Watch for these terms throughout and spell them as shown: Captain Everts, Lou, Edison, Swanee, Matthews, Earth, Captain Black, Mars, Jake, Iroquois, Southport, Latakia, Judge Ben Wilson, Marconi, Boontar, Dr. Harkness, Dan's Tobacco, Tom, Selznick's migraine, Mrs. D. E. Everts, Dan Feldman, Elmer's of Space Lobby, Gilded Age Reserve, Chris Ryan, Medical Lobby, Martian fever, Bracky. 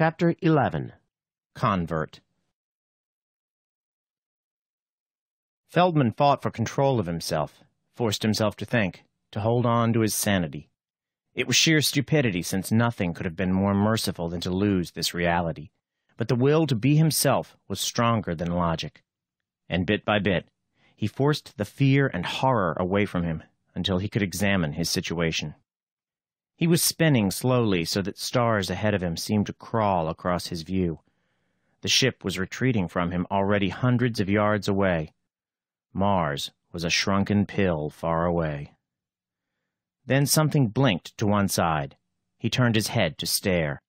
Chapter 11 Convert. Feldman fought for control of himself, forced himself to think, to hold on to his sanity. It was sheer stupidity, since nothing could have been more merciful than to lose this reality. But the will to be himself was stronger than logic. And bit by bit, he forced the fear and horror away from him until he could examine his situation. He was spinning slowly so that stars ahead of him seemed to crawl across his view. The ship was retreating from him, already hundreds of yards away. Mars was a shrunken pill far away. Then something blinked to one side. He turned his head to stare.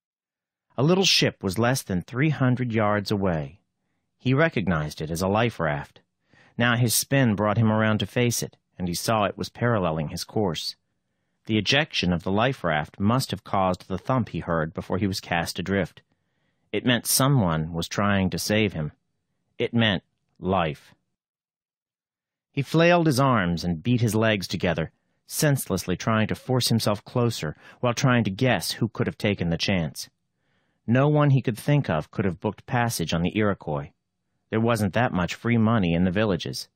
A little ship was less than 300 yards away. He recognized it as a life raft. Now his spin brought him around to face it, and he saw it was paralleling his course. The ejection of the life raft must have caused the thump he heard before he was cast adrift. It meant someone was trying to save him. It meant life. He flailed his arms and beat his legs together, senselessly trying to force himself closer while trying to guess who could have taken the chance. No one he could think of could have booked passage on the Iroquois. There wasn't that much free money in the villages.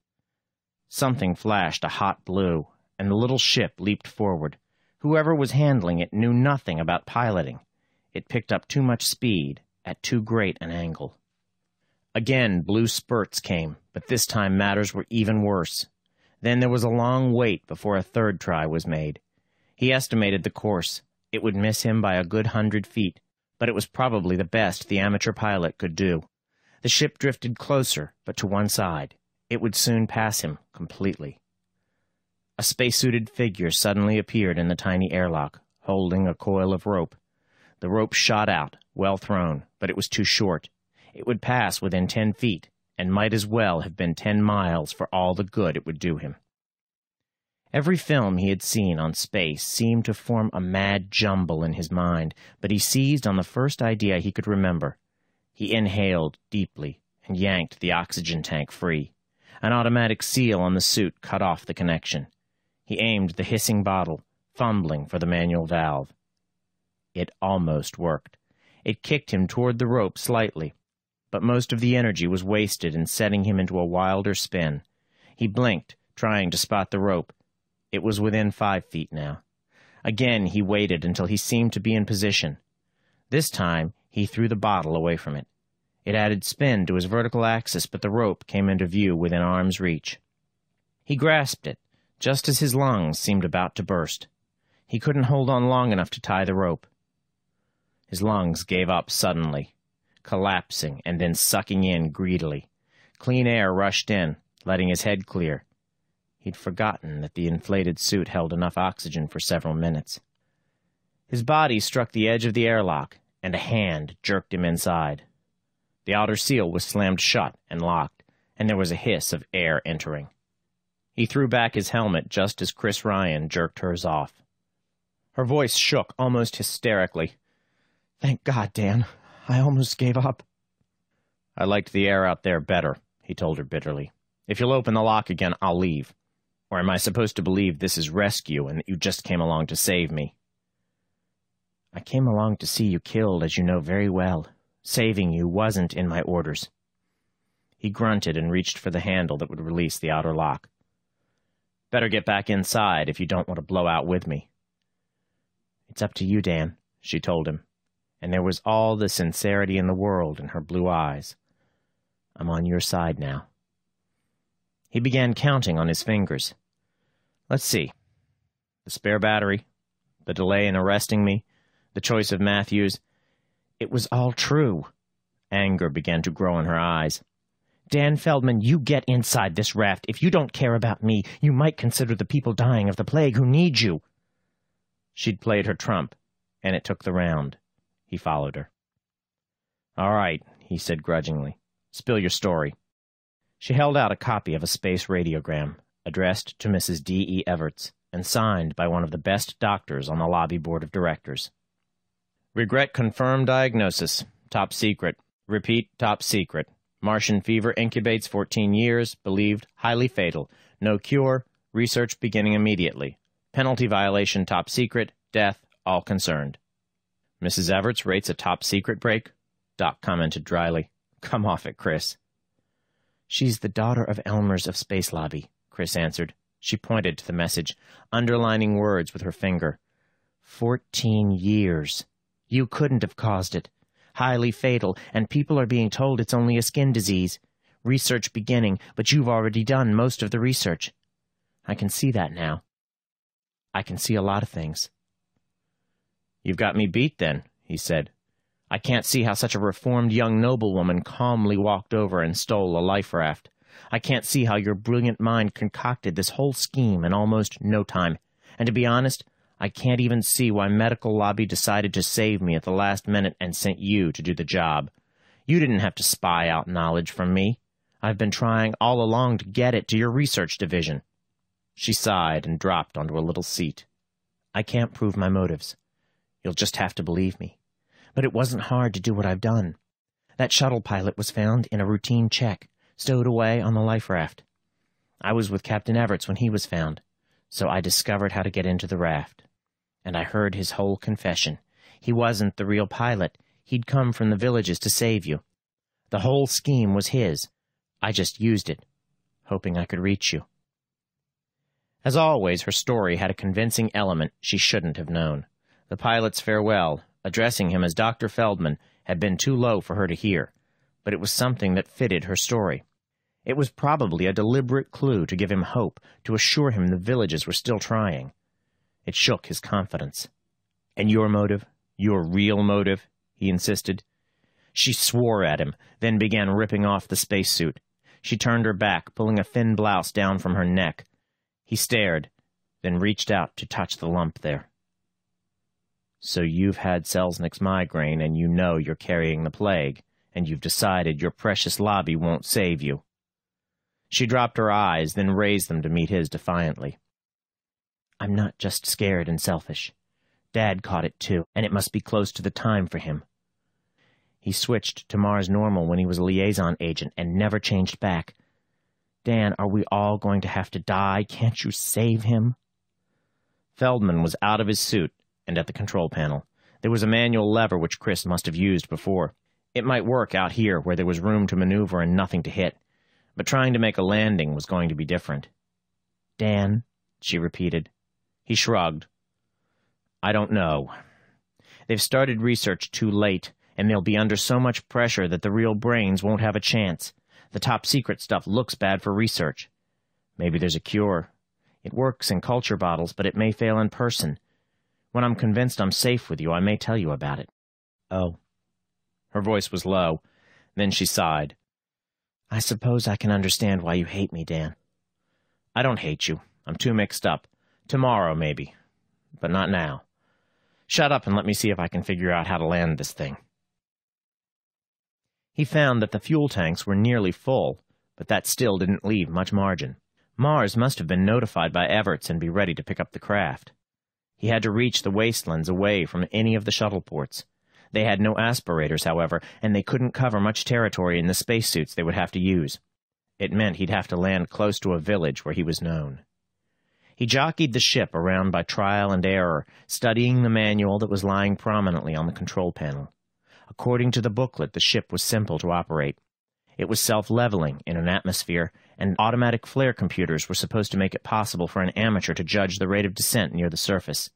Something flashed a hot blue, and the little ship leaped forward. Whoever was handling it knew nothing about piloting. It picked up too much speed at too great an angle. Again, blue spurts came, but this time matters were even worse. Then there was a long wait before a third try was made. He estimated the course. It would miss him by a good 100 feet, but it was probably the best the amateur pilot could do. The ship drifted closer, but to one side. It would soon pass him completely. A spacesuited figure suddenly appeared in the tiny airlock, holding a coil of rope. The rope shot out, well thrown, but it was too short. It would pass within 10 feet, and might as well have been 10 miles for all the good it would do him. Every film he had seen on space seemed to form a mad jumble in his mind, but he seized on the first idea he could remember. He inhaled deeply and yanked the oxygen tank free. An automatic seal on the suit cut off the connection. He aimed the hissing bottle, fumbling for the manual valve. It almost worked. It kicked him toward the rope slightly, but most of the energy was wasted in setting him into a wilder spin. He blinked, trying to spot the rope. It was within 5 feet now. Again he waited until he seemed to be in position. This time he threw the bottle away from it. It added spin to his vertical axis, but the rope came into view within arm's reach. He grasped it, just as his lungs seemed about to burst. He couldn't hold on long enough to tie the rope. His lungs gave up suddenly, collapsing and then sucking in greedily. Clean air rushed in, letting his head clear. He'd forgotten that the inflated suit held enough oxygen for several minutes. His body struck the edge of the airlock, and a hand jerked him inside. The outer seal was slammed shut and locked, and there was a hiss of air entering. He threw back his helmet just as Chris Ryan jerked hers off. Her voice shook almost hysterically. "Thank God, Dan. I almost gave up." "I liked the air out there better," he told her bitterly. "If you'll open the lock again, I'll leave. Or am I supposed to believe this is rescue and that you just came along to save me?" "I came along to see you killed, as you know very well. Saving you wasn't in my orders." He grunted and reached for the handle that would release the outer lock. "Better get back inside if you don't want to blow out with me." "It's up to you, Dan," she told him, and there was all the sincerity in the world in her blue eyes. "I'm on your side now." He began counting on his fingers. "Let's see. The spare battery, the delay in arresting me, the choice of Matthews." It was all true. Anger began to grow in her eyes. "Dan Feldman, you get inside this raft. If you don't care about me, you might consider the people dying of the plague who need you." She'd played her trump, and it took the round. He followed her. "All right," he said grudgingly. "Spill your story." She held out a copy of a space radiogram, addressed to Mrs. D. E. Everts, and signed by one of the best doctors on the lobby board of directors. "Regret confirmed diagnosis. Top secret. Repeat, top secret. Martian fever incubates 14 years, believed highly fatal. No cure. Research beginning immediately. Penalty violation top secret. Death, all concerned." Mrs. Everts rates a top-secret break, Doc commented dryly. Come off it, Chris. She's the daughter of Elmer's of Space Lobby, Chris answered. She pointed to the message, underlining words with her finger. 14 years. You couldn't have caused it. Highly fatal, and people are being told it's only a skin disease. Research beginning, but you've already done most of the research. I can see that now. I can see a lot of things. You've got me beat, then, he said. I can't see how such a reformed young noblewoman calmly walked over and stole a life raft. I can't see how your brilliant mind concocted this whole scheme in almost no time. And to be honest, I can't even see why Medical Lobby decided to save me at the last minute and sent you to do the job. You didn't have to spy out knowledge from me. I've been trying all along to get it to your research division. She sighed and dropped onto a little seat. I can't prove my motives. You'll just have to believe me. But it wasn't hard to do what I've done. That shuttle pilot was found in a routine check, stowed away on the life raft. I was with Captain Everts when he was found, so I discovered how to get into the raft. And I heard his whole confession. He wasn't the real pilot. He'd come from the villages to save you. The whole scheme was his. I just used it, hoping I could reach you. As always, her story had a convincing element she shouldn't have known. The pilot's farewell, addressing him as Dr. Feldman, had been too low for her to hear, but it was something that fitted her story. It was probably a deliberate clue to give him hope, to assure him the villages were still trying. It shook his confidence. And your motive? Your real motive? He insisted. She swore at him, then began ripping off the spacesuit. She turned her back, pulling a thin blouse down from her neck. He stared, then reached out to touch the lump there. So you've had Selznick's migraine, and you know you're carrying the plague, and you've decided your precious lobby won't save you. She dropped her eyes, then raised them to meet his defiantly. I'm not just scared and selfish. Dad caught it too, and it must be close to the time for him. He switched to Mars Normal when he was a liaison agent and never changed back. Dan, are we all going to have to die? Can't you save him? Feldman was out of his suit and at the control panel. There was a manual lever which Chris must have used before. It might work out here where there was room to maneuver and nothing to hit, but trying to make a landing was going to be different. Dan, she repeated. He shrugged. I don't know. They've started research too late, and they'll be under so much pressure that the real brains won't have a chance. The top-secret stuff looks bad for research. Maybe there's a cure. It works in culture bottles, but it may fail in person. When I'm convinced I'm safe with you, I may tell you about it. Oh. Her voice was low. Then she sighed. I suppose I can understand why you hate me, Dan. I don't hate you. I'm too mixed up. Tomorrow, maybe. But not now. Shut up and let me see if I can figure out how to land this thing. He found that the fuel tanks were nearly full, but that still didn't leave much margin. Mars must have been notified by Everts and be ready to pick up the craft. He had to reach the wastelands away from any of the shuttle ports. They had no aspirators, however, and they couldn't cover much territory in the spacesuits they would have to use. It meant he'd have to land close to a village where he was known. He jockeyed the ship around by trial and error, studying the manual that was lying prominently on the control panel. According to the booklet, the ship was simple to operate. It was self-leveling in an atmosphere, and automatic flare computers were supposed to make it possible for an amateur to judge the rate of descent near the surface.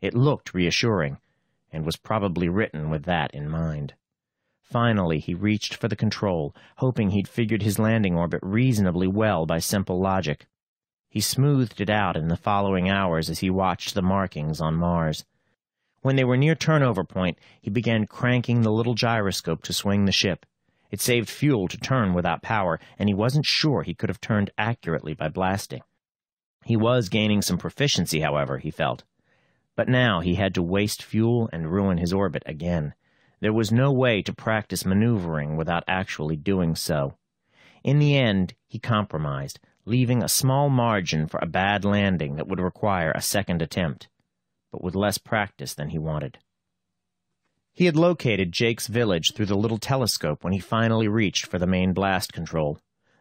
It looked reassuring, and was probably written with that in mind. Finally, he reached for the control, hoping he'd figured his landing orbit reasonably well by simple logic. He smoothed it out in the following hours as he watched the markings on Mars. When they were near turnover point, he began cranking the little gyroscope to swing the ship. It saved fuel to turn without power, and he wasn't sure he could have turned accurately by blasting. He was gaining some proficiency, however, he felt. But now he had to waste fuel and ruin his orbit again. There was no way to practice maneuvering without actually doing so. In the end, he compromised, leaving a small margin for a bad landing that would require a second attempt, but with less practice than he wanted. He had located Jake's village through the little telescope when he finally reached for the main blast control.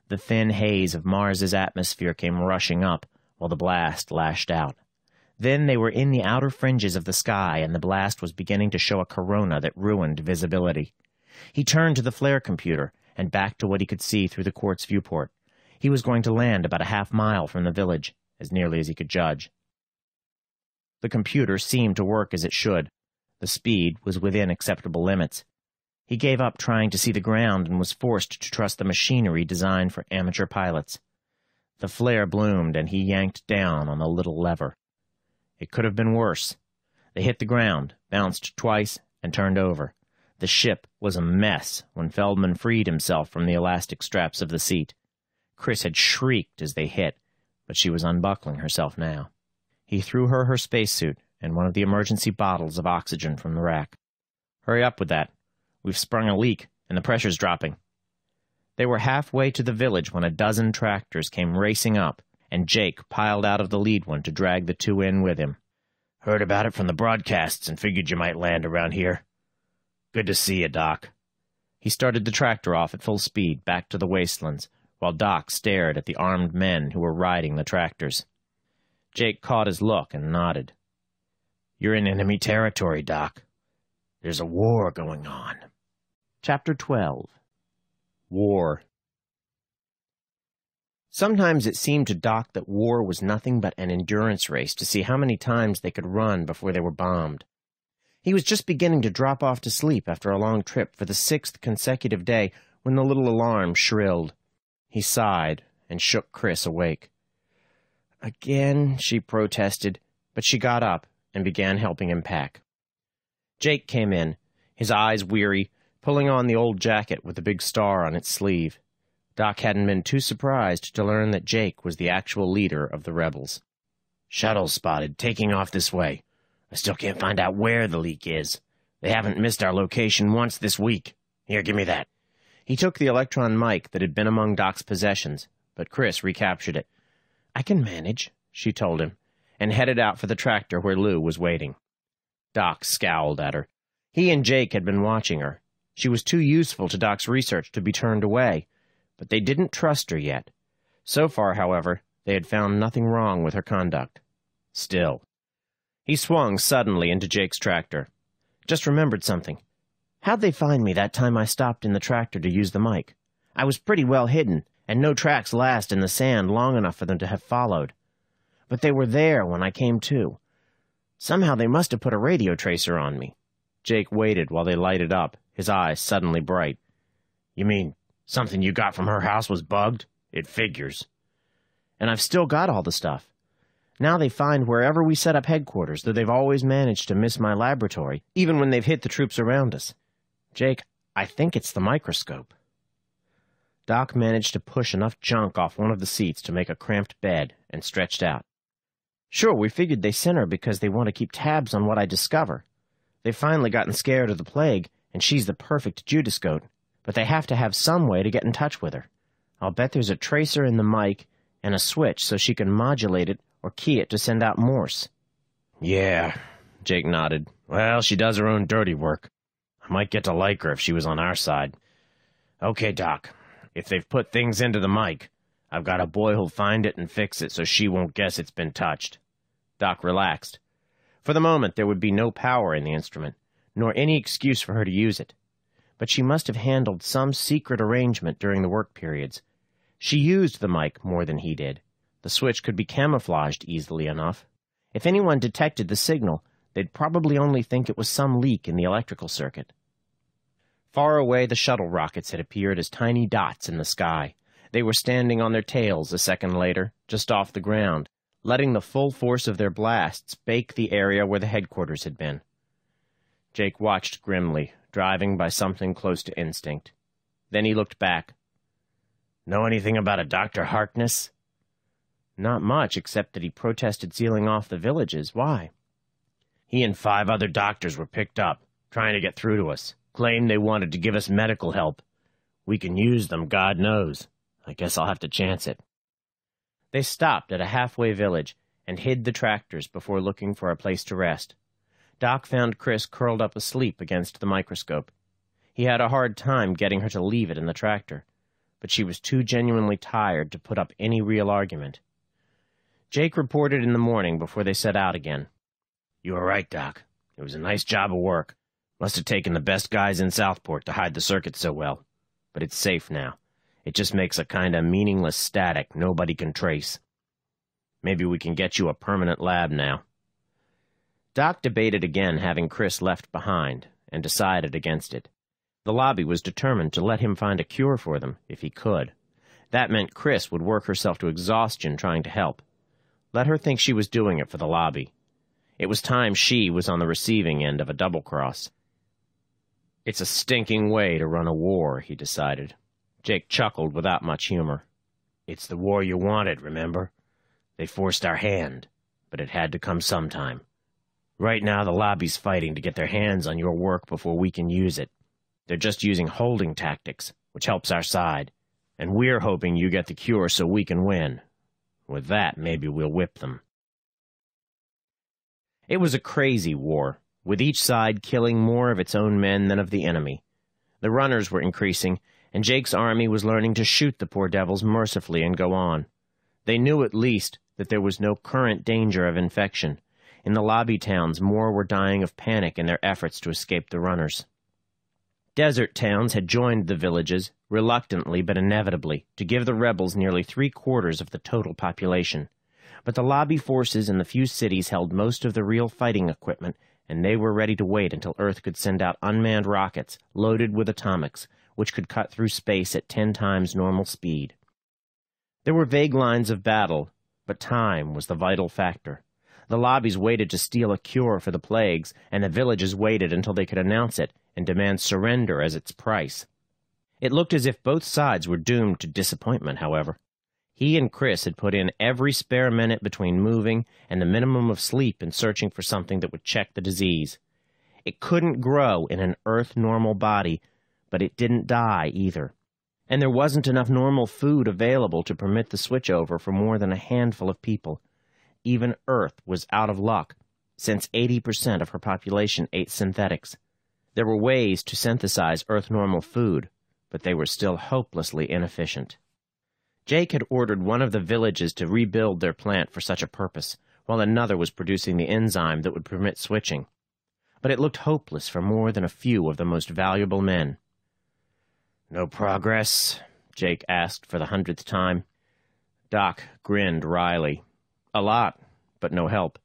The thin haze of Mars's atmosphere came rushing up while the blast lashed out. Then they were in the outer fringes of the sky, and the blast was beginning to show a corona that ruined visibility. He turned to the flare computer and back to what he could see through the quartz viewport. He was going to land about a half-mile from the village, as nearly as he could judge. The computer seemed to work as it should. The speed was within acceptable limits. He gave up trying to see the ground and was forced to trust the machinery designed for amateur pilots. The flare bloomed, and he yanked down on the little lever. It could have been worse. They hit the ground, bounced twice, and turned over. The ship was a mess when Feldman freed himself from the elastic straps of the seat. Chris had shrieked as they hit, but she was unbuckling herself now. He threw her her spacesuit and one of the emergency bottles of oxygen from the rack. "Hurry up with that. We've sprung a leak, and the pressure's dropping." They were halfway to the village when a dozen tractors came racing up, and Jake piled out of the lead one to drag the two in with him. "Heard about it from the broadcasts and figured you might land around here. Good to see you, Doc." He started the tractor off at full speed back to the wastelands, while Doc stared at the armed men who were riding the tractors. Jake caught his look and nodded. "You're in enemy territory, Doc. There's a war going on." Chapter 12. War. Sometimes it seemed to Doc that war was nothing but an endurance race to see how many times they could run before they were bombed. He was just beginning to drop off to sleep after a long trip for the 6th consecutive day when the little alarm shrilled. He sighed and shook Chris awake. "Again," she protested, but she got up and began helping him pack. Jake came in, his eyes weary, pulling on the old jacket with the big star on its sleeve. Doc hadn't been too surprised to learn that Jake was the actual leader of the rebels. "Shuttle spotted, taking off this way. I still can't find out where the leak is. They haven't missed our location once this week. Here, give me that." He took the electron mic that had been among Doc's possessions, but Chris recaptured it. "I can manage," she told him, and headed out for the tractor where Lou was waiting. Doc scowled at her. He and Jake had been watching her. She was too useful to Doc's research to be turned away, but they didn't trust her yet. So far, however, they had found nothing wrong with her conduct. Still. He swung suddenly into Jake's tractor. "Just remembered something. How'd they find me that time I stopped in the tractor to use the mic? I was pretty well hidden, and no tracks last in the sand long enough for them to have followed. But they were there when I came to. Somehow they must have put a radio tracer on me." Jake waited while they lighted up, his eyes suddenly bright. "You mean something you got from her house was bugged? It figures." "And I've still got all the stuff. Now they find wherever we set up headquarters, though they've always managed to miss my laboratory, even when they've hit the troops around us. Jake, I think it's the microscope." Doc managed to push enough junk off one of the seats to make a cramped bed and stretched out. "Sure, we figured they sent her because they want to keep tabs on what I discover. They've finally gotten scared of the plague, and she's the perfect Judas goat. But they have to have some way to get in touch with her. I'll bet there's a tracer in the mic and a switch so she can modulate it or key it to send out Morse." "Yeah," Jake nodded. "Well, she does her own dirty work. I might get to like her if she was on our side. Okay, Doc, if they've put things into the mic, I've got a boy who'll find it and fix it so she won't guess it's been touched." Doc relaxed. For the moment, there would be no power in the instrument, nor any excuse for her to use it. But she must have handled some secret arrangement during the work periods. She used the mic more than he did. The switch could be camouflaged easily enough. If anyone detected the signal, they'd probably only think it was some leak in the electrical circuit. Far away, the shuttle rockets had appeared as tiny dots in the sky. They were standing on their tails a second later, just off the ground, letting the full force of their blasts bake the area where the headquarters had been. Jake watched grimly, driving by something close to instinct. Then he looked back. "Know anything about a Dr. Harkness?" "Not much, except that he protested sealing off the villages. Why?" "He and 5 other doctors were picked up, trying to get through to us. Claimed they wanted to give us medical help. We can use them, God knows. I guess I'll have to chance it." They stopped at a halfway village and hid the tractors before looking for a place to rest. Doc found Chris curled up asleep against the microscope. He had a hard time getting her to leave it in the tractor, but she was too genuinely tired to put up any real argument. Jake reported in the morning before they set out again. You were right, Doc. It was a nice job of work. Must have taken the best guys in Southport to hide the circuit so well. But it's safe now. It just makes a kind of meaningless static nobody can trace. Maybe we can get you a permanent lab now. Doc debated again having Chris left behind, and decided against it. The lobby was determined to let him find a cure for them, if he could. That meant Chris would work herself to exhaustion trying to help. Let her think she was doing it for the lobby. It was time she was on the receiving end of a double-cross. It's a stinking way to run a war, he decided. Jake chuckled without much humor. It's the war you wanted, remember? They forced our hand, but it had to come sometime. Right now the lobby's fighting to get their hands on your work before we can use it. They're just using holding tactics, which helps our side. And we're hoping you get the cure so we can win. With that, maybe we'll whip them. It was a crazy war, with each side killing more of its own men than of the enemy. The runners were increasing, and Jake's army was learning to shoot the poor devils mercifully and go on. They knew at least that there was no current danger of infection. In the lobby towns, more were dying of panic in their efforts to escape the runners. Desert towns had joined the villages, reluctantly but inevitably, to give the rebels nearly 3/4 of the total population. But the lobby forces in the few cities held most of the real fighting equipment, and they were ready to wait until Earth could send out unmanned rockets loaded with atomics, which could cut through space at 10 times normal speed. There were vague lines of battle, but time was the vital factor. The lobbies waited to steal a cure for the plagues, and the villages waited until they could announce it and demand surrender as its price. It looked as if both sides were doomed to disappointment, however. He and Chris had put in every spare minute between moving and the minimum of sleep in searching for something that would check the disease. It couldn't grow in an Earth-normal body, but it didn't die either. And there wasn't enough normal food available to permit the switchover for more than a handful of people. Even Earth was out of luck, since 80% of her population ate synthetics. There were ways to synthesize Earth-normal food, but they were still hopelessly inefficient. Jake had ordered one of the villages to rebuild their plant for such a purpose, while another was producing the enzyme that would permit switching. But it looked hopeless for more than a few of the most valuable men. "No progress?" Jake asked for the 100th time. Doc grinned wryly. "A lot, but no help.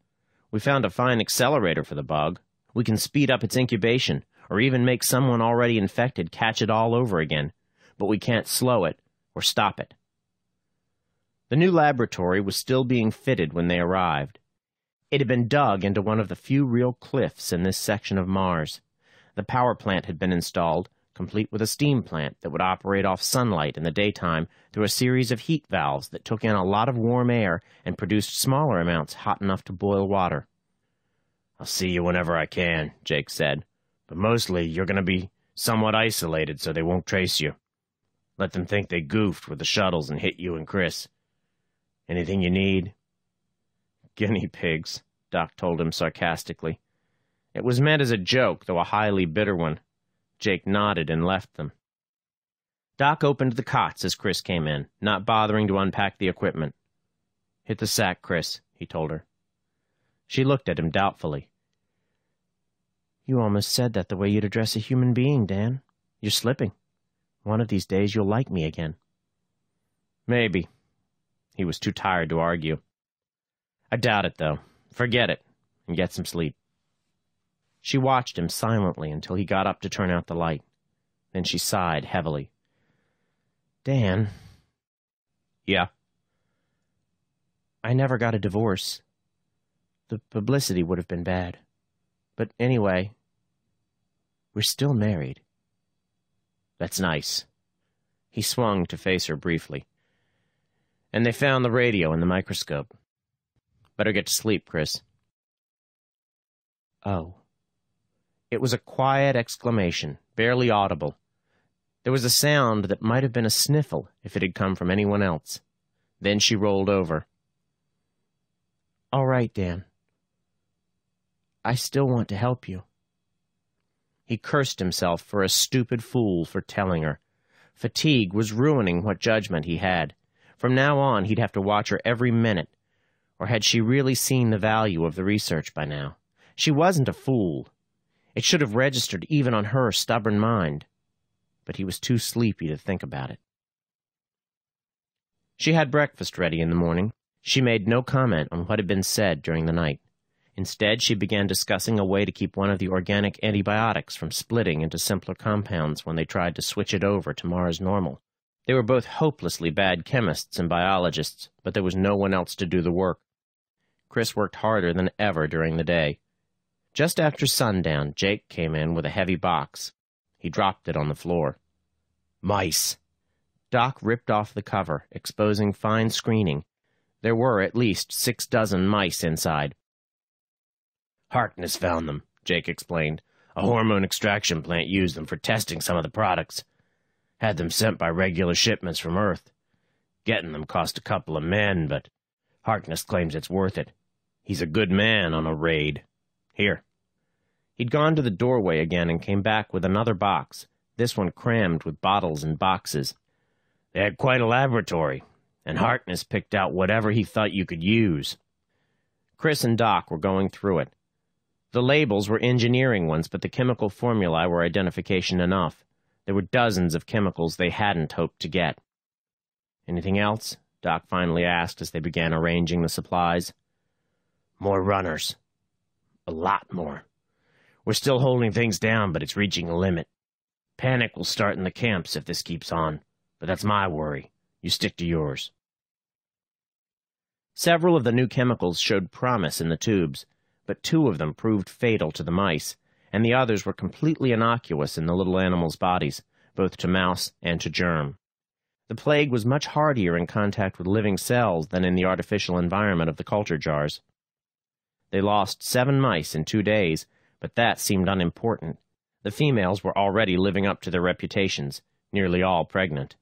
We found a fine accelerator for the bug. We can speed up its incubation, or even make someone already infected catch it all over again, but we can't slow it or stop it." The new laboratory was still being fitted when they arrived. It had been dug into one of the few real cliffs in this section of Mars. The power plant had been installed, complete with a steam plant that would operate off sunlight in the daytime through a series of heat valves that took in a lot of warm air and produced smaller amounts hot enough to boil water. "I'll see you whenever I can," Jake said. "But mostly, you're going to be somewhat isolated so they won't trace you. Let them think they goofed with the shuttles and hit you and Chris. Anything you need?" "Guinea pigs," Doc told him sarcastically. It was meant as a joke, though a highly bitter one. Jake nodded and left them. Doc opened the cots as Chris came in, not bothering to unpack the equipment. "Hit the sack, Chris," he told her. She looked at him doubtfully. "You almost said that the way you'd address a human being, Dan. You're slipping. One of these days you'll like me again." "Maybe." He was too tired to argue. "I doubt it, though. Forget it, and get some sleep." She watched him silently until he got up to turn out the light. Then she sighed heavily. "Dan." "Yeah?" "I never got a divorce. The publicity would have been bad. But anyway, we're still married." "That's nice." He swung to face her briefly. "And they found the radio and the microscope. Better get to sleep, Chris." "Oh." It was a quiet exclamation, barely audible. There was a sound that might have been a sniffle if it had come from anyone else. Then she rolled over. "All right, Dan. I still want to help you." He cursed himself for a stupid fool for telling her. Fatigue was ruining what judgment he had. From now on, he'd have to watch her every minute. Or had she really seen the value of the research by now? She wasn't a fool. It should have registered even on her stubborn mind. But he was too sleepy to think about it. She had breakfast ready in the morning. She made no comment on what had been said during the night. Instead, she began discussing a way to keep one of the organic antibiotics from splitting into simpler compounds when they tried to switch it over to Mars normal. They were both hopelessly bad chemists and biologists, but there was no one else to do the work. Chris worked harder than ever during the day. Just after sundown, Jake came in with a heavy box. He dropped it on the floor. Mice! Doc ripped off the cover, exposing fine screening. There were at least 6 dozen mice inside. Harkness found them, Jake explained. A hormone extraction plant used them for testing some of the products. Had them sent by regular shipments from Earth. Getting them cost a couple of men, but Harkness claims it's worth it. He's a good man on a raid. Here. He'd gone to the doorway again and came back with another box, this one crammed with bottles and boxes. They had quite a laboratory, and Harkness picked out whatever he thought you could use. Chris and Doc were going through it. The labels were engineering ones, but the chemical formulae were identification enough. There were dozens of chemicals they hadn't hoped to get. Anything else? Doc finally asked as they began arranging the supplies. More runners. A lot more. We're still holding things down, but it's reaching a limit. Panic will start in the camps if this keeps on, but that's my worry. You stick to yours. Several of the new chemicals showed promise in the tubes, but 2 of them proved fatal to the mice, and the others were completely innocuous in the little animals' bodies, both to mouse and to germ. The plague was much hardier in contact with living cells than in the artificial environment of the culture jars. They lost 7 mice in 2 days, but that seemed unimportant. The females were already living up to their reputations, nearly all pregnant.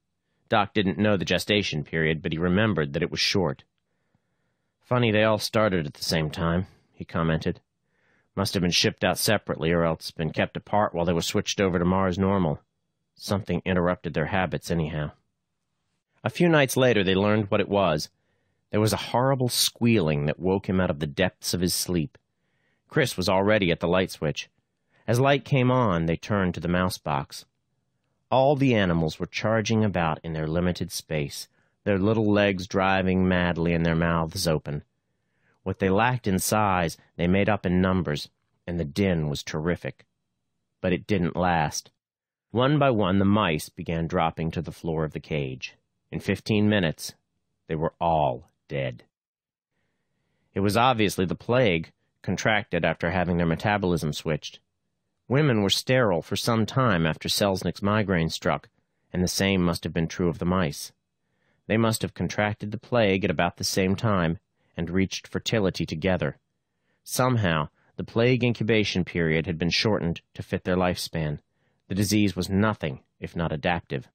Doc didn't know the gestation period, but he remembered that it was short. Funny they all started at the same time, he commented. Must have been shipped out separately or else been kept apart while they were switched over to Mars normal. Something interrupted their habits anyhow. A few nights later they learned what it was. There was a horrible squealing that woke him out of the depths of his sleep. Chris was already at the light switch. As light came on, they turned to the mouse box. All the animals were charging about in their limited space, their little legs driving madly and their mouths open. What they lacked in size, they made up in numbers, and the din was terrific. But it didn't last. One by one, the mice began dropping to the floor of the cage. In 15 minutes, they were all dead. It was obviously the plague, contracted after having their metabolism switched. Women were sterile for some time after Selznick's migraine struck, and the same must have been true of the mice. They must have contracted the plague at about the same time, and reached fertility together. Somehow, the plague incubation period had been shortened to fit their lifespan. The disease was nothing if not adaptive.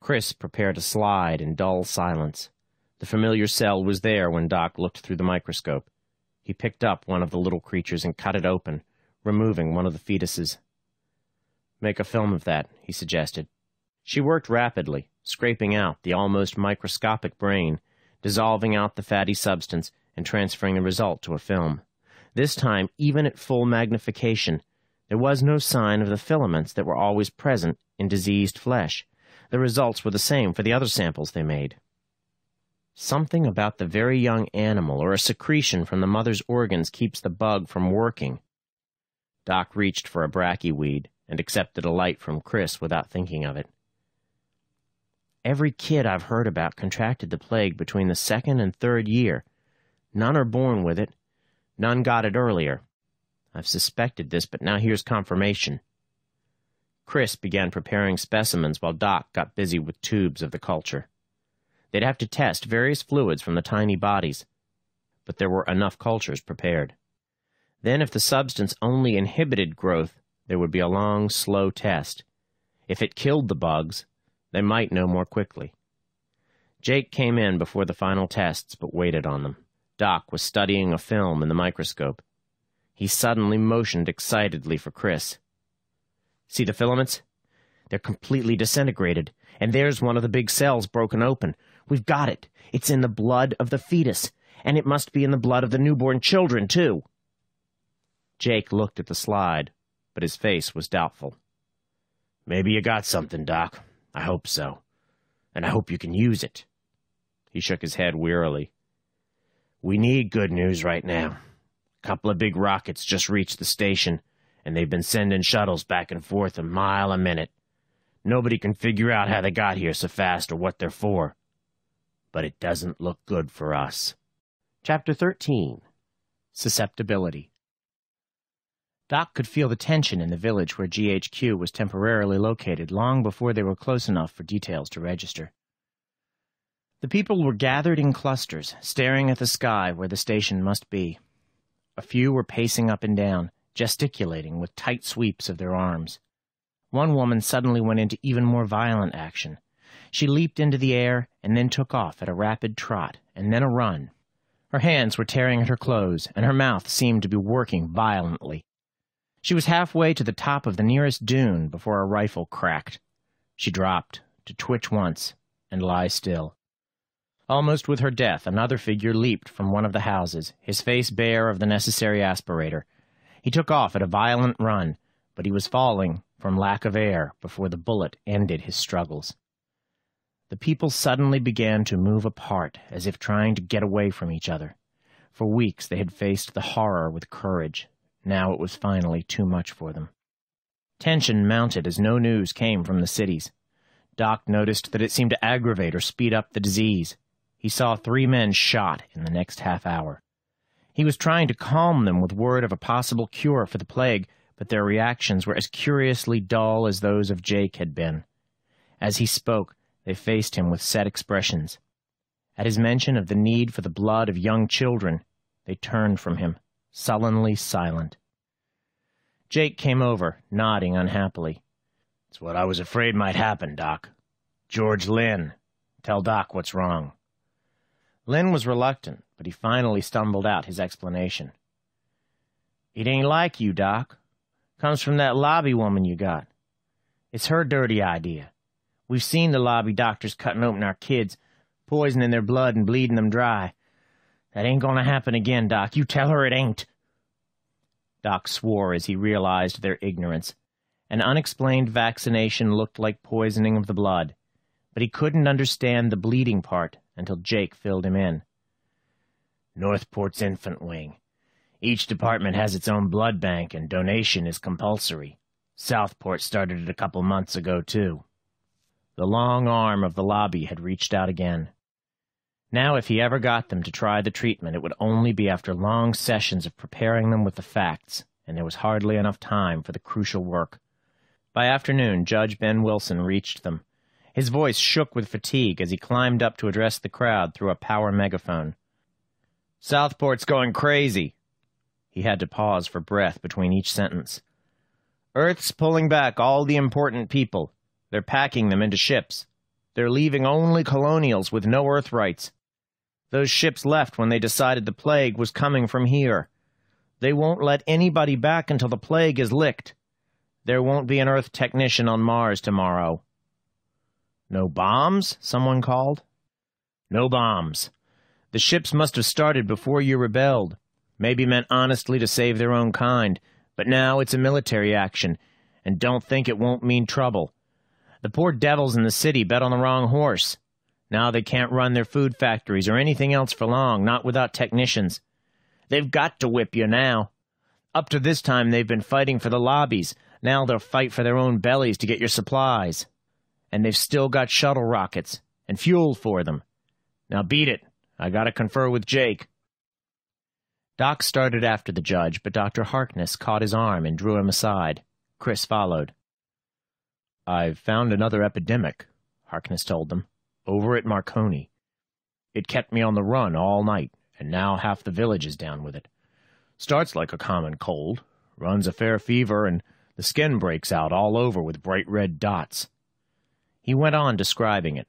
Chris prepared to slide in dull silence. The familiar cell was there when Doc looked through the microscope. He picked up one of the little creatures and cut it open, removing one of the fetuses. Make a film of that, he suggested. She worked rapidly, scraping out the almost microscopic brain, dissolving out the fatty substance and transferring the result to a film. This time, even at full magnification, there was no sign of the filaments that were always present in diseased flesh. The results were the same for the other samples they made. Something about the very young animal or a secretion from the mother's organs keeps the bug from working. Doc reached for a bracky weed and accepted a light from Chris without thinking of it. Every kid I've heard about contracted the plague between the 2nd and 3rd year. None are born with it. None got it earlier. I've suspected this, but now here's confirmation. Chris began preparing specimens while Doc got busy with tubes of the culture. They'd have to test various fluids from the tiny bodies, but there were enough cultures prepared. Then if the substance only inhibited growth, there would be a long, slow test. If it killed the bugs, they might know more quickly. Jake came in before the final tests, but waited on them. Doc was studying a film in the microscope. He suddenly motioned excitedly for Chris. See the filaments? They're completely disintegrated, and there's one of the big cells broken open. We've got it. It's in the blood of the fetus. and it must be in the blood of the newborn children, too. Jake looked at the slide, but his face was doubtful. Maybe you got something, Doc. I hope so. And I hope you can use it. He shook his head wearily. We need good news right now. A couple of big rockets just reached the station, and they've been sending shuttles back and forth a mile a minute. Nobody can figure out how they got here so fast or what they're for. But it doesn't look good for us. Chapter 13. Susceptibility. Doc could feel the tension in the village where GHQ was temporarily located long before they were close enough for details to register. The people were gathered in clusters, staring at the sky where the station must be. A few were pacing up and down, gesticulating with tight sweeps of their arms. One woman suddenly went into even more violent action. She leaped into the air and then took off at a rapid trot and then a run. Her hands were tearing at her clothes, and her mouth seemed to be working violently. She was halfway to the top of the nearest dune before a rifle cracked. She dropped, to twitch once, and lie still. Almost with her death, another figure leaped from one of the houses, his face bare of the necessary aspirator. He took off at a violent run, but he was falling from lack of air before the bullet ended his struggles. The people suddenly began to move apart, as if trying to get away from each other. For weeks they had faced the horror with courage. Now it was finally too much for them. Tension mounted as no news came from the cities. Doc noticed that it seemed to aggravate or speed up the disease. He saw 3 men shot in the next half hour. He was trying to calm them with word of a possible cure for the plague, but their reactions were as curiously dull as those of Jake had been. As he spoke, they faced him with set expressions. At his mention of the need for the blood of young children, they turned from him, sullenly silent. Jake came over, nodding unhappily. It's what I was afraid might happen, Doc. George Lynn. Tell Doc what's wrong. Lynn was reluctant, but he finally stumbled out his explanation. It ain't like you, Doc. Comes from that lobby woman you got. It's her dirty idea. We've seen the lobby doctors cutting open our kids, poisoning their blood and bleeding them dry. That ain't gonna happen again, Doc. You tell her it ain't. Doc swore as he realized their ignorance. An unexplained vaccination looked like poisoning of the blood, but he couldn't understand the bleeding part until Jake filled him in. Northport's infant wing. Each department has its own blood bank, and donation is compulsory. Southport started it a couple months ago, too. The long arm of the lobby had reached out again. Now, if he ever got them to try the treatment, it would only be after long sessions of preparing them with the facts, and there was hardly enough time for the crucial work. By afternoon, Judge Ben Wilson reached them. His voice shook with fatigue as he climbed up to address the crowd through a power megaphone. Southport's going crazy. He had to pause for breath between each sentence. Earth's pulling back all the important people. They're packing them into ships. They're leaving only colonials with no Earth rights. Those ships left when they decided the plague was coming from here. They won't let anybody back until the plague is licked. There won't be an Earth technician on Mars tomorrow. No bombs? Someone called. No bombs. The ships must have started before you rebelled. Maybe meant honestly to save their own kind, but now it's a military action, and don't think it won't mean trouble. The poor devils in the city bet on the wrong horse. Now they can't run their food factories or anything else for long, not without technicians. They've got to whip you now. Up to this time they've been fighting for the lobbies. Now they'll fight for their own bellies to get your supplies. And they've still got shuttle rockets and fuel for them. Now beat it. I gotta confer with Jake. Doc started after the judge, but Dr. Harkness caught his arm and drew him aside. Chris followed. I've found another epidemic, Harkness told them, over at Marconi. It kept me on the run all night, and now half the village is down with it. Starts like a common cold, runs a fair fever, and the skin breaks out all over with bright red dots. He went on describing it.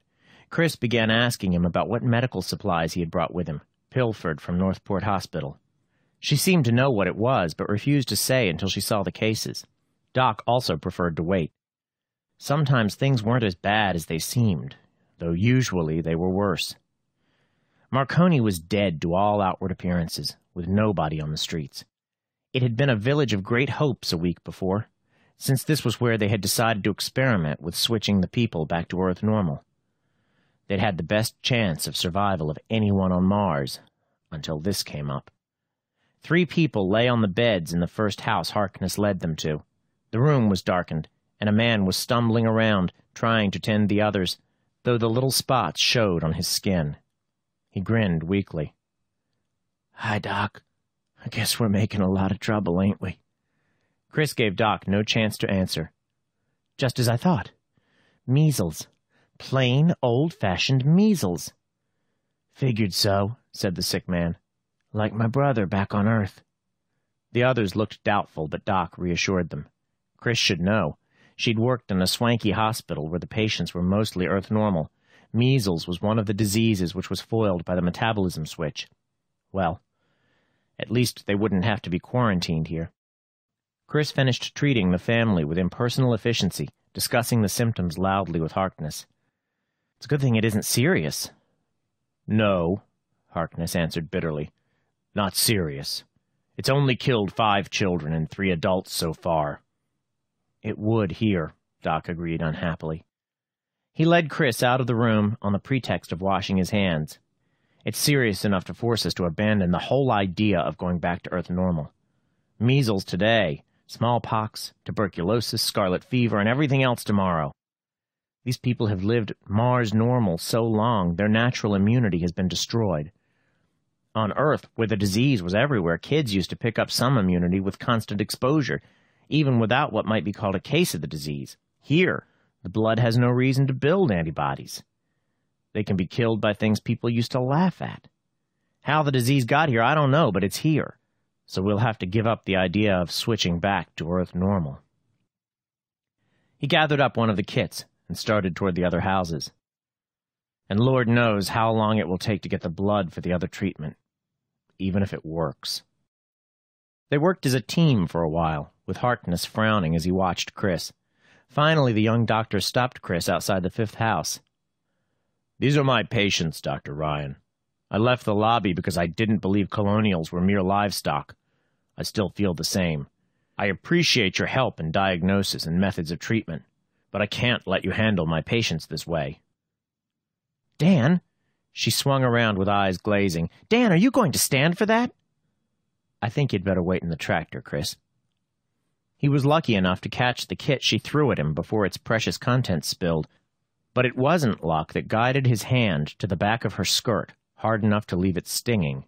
Chris began asking him about what medical supplies he had brought with him, pilfered from Northport Hospital. She seemed to know what it was, but refused to say until she saw the cases. Doc also preferred to wait. Sometimes things weren't as bad as they seemed, though usually they were worse. Marconi was dead to all outward appearances, with nobody on the streets. It had been a village of great hopes a week before, since this was where they had decided to experiment with switching the people back to Earth normal. They'd had the best chance of survival of anyone on Mars, until this came up. 3 people lay on the beds in the first house Harkness led them to. The room was darkened, and a man was stumbling around, trying to tend the others, though the little spots showed on his skin. He grinned weakly. "Hi, Doc. I guess we're making a lot of trouble, ain't we?" Chris gave Doc no chance to answer. "Just as I thought. Measles. Plain, old-fashioned measles." "Figured so," said the sick man. "Like my brother back on Earth." The others looked doubtful, but Doc reassured them. Chris should know. She'd worked in a swanky hospital where the patients were mostly Earth normal. Measles was one of the diseases which was foiled by the metabolism switch. Well, at least they wouldn't have to be quarantined here. Chris finished treating the family with impersonal efficiency, discussing the symptoms loudly with Harkness. "It's a good thing it isn't serious." "No," Harkness answered bitterly. "Not serious. It's only killed 5 children and 3 adults so far." "It would here," Doc agreed unhappily. He led Chris out of the room on the pretext of washing his hands. "It's serious enough to force us to abandon the whole idea of going back to Earth normal. Measles today, smallpox, tuberculosis, scarlet fever, and everything else tomorrow. These people have lived Mars normal so long their natural immunity has been destroyed. On Earth, where the disease was everywhere, kids used to pick up some immunity with constant exposure, even without what might be called a case of the disease. Here, the blood has no reason to build antibodies. They can be killed by things people used to laugh at. How the disease got here, I don't know, but it's here. So we'll have to give up the idea of switching back to Earth normal." He gathered up one of the kits and started toward the other houses. And Lord knows how long it will take to get the blood for the other treatment, even if it works. They worked as a team for a while, with Harkness frowning as he watched Chris. Finally, the young doctor stopped Chris outside the 5th house. "These are my patients, Dr. Ryan. I left the lobby because I didn't believe colonials were mere livestock. I still feel the same. I appreciate your help in diagnosis and methods of treatment, but I can't let you handle my patients this way." "Dan?" She swung around with eyes glazing. "Dan, are you going to stand for that?" "I think you'd better wait in the tractor, Chris." He was lucky enough to catch the kit she threw at him before its precious contents spilled, but it wasn't luck that guided his hand to the back of her skirt, hard enough to leave it stinging.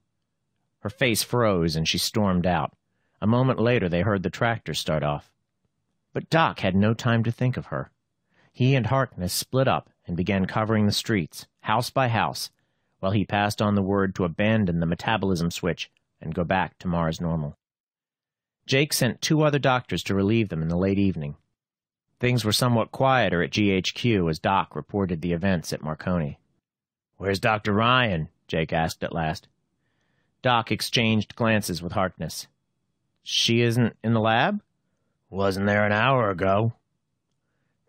Her face froze and she stormed out. A moment later they heard the tractor start off. But Doc had no time to think of her. He and Harkness split up and began covering the streets, house by house, while he passed on the word to abandon the metabolism switch and go back to Mars normal. Jake sent 2 other doctors to relieve them in the late evening. Things were somewhat quieter at GHQ as Doc reported the events at Marconi. "Where's Dr. Ryan?" Jake asked at last. Doc exchanged glances with Harkness. "She isn't in the lab?" "Wasn't there an hour ago."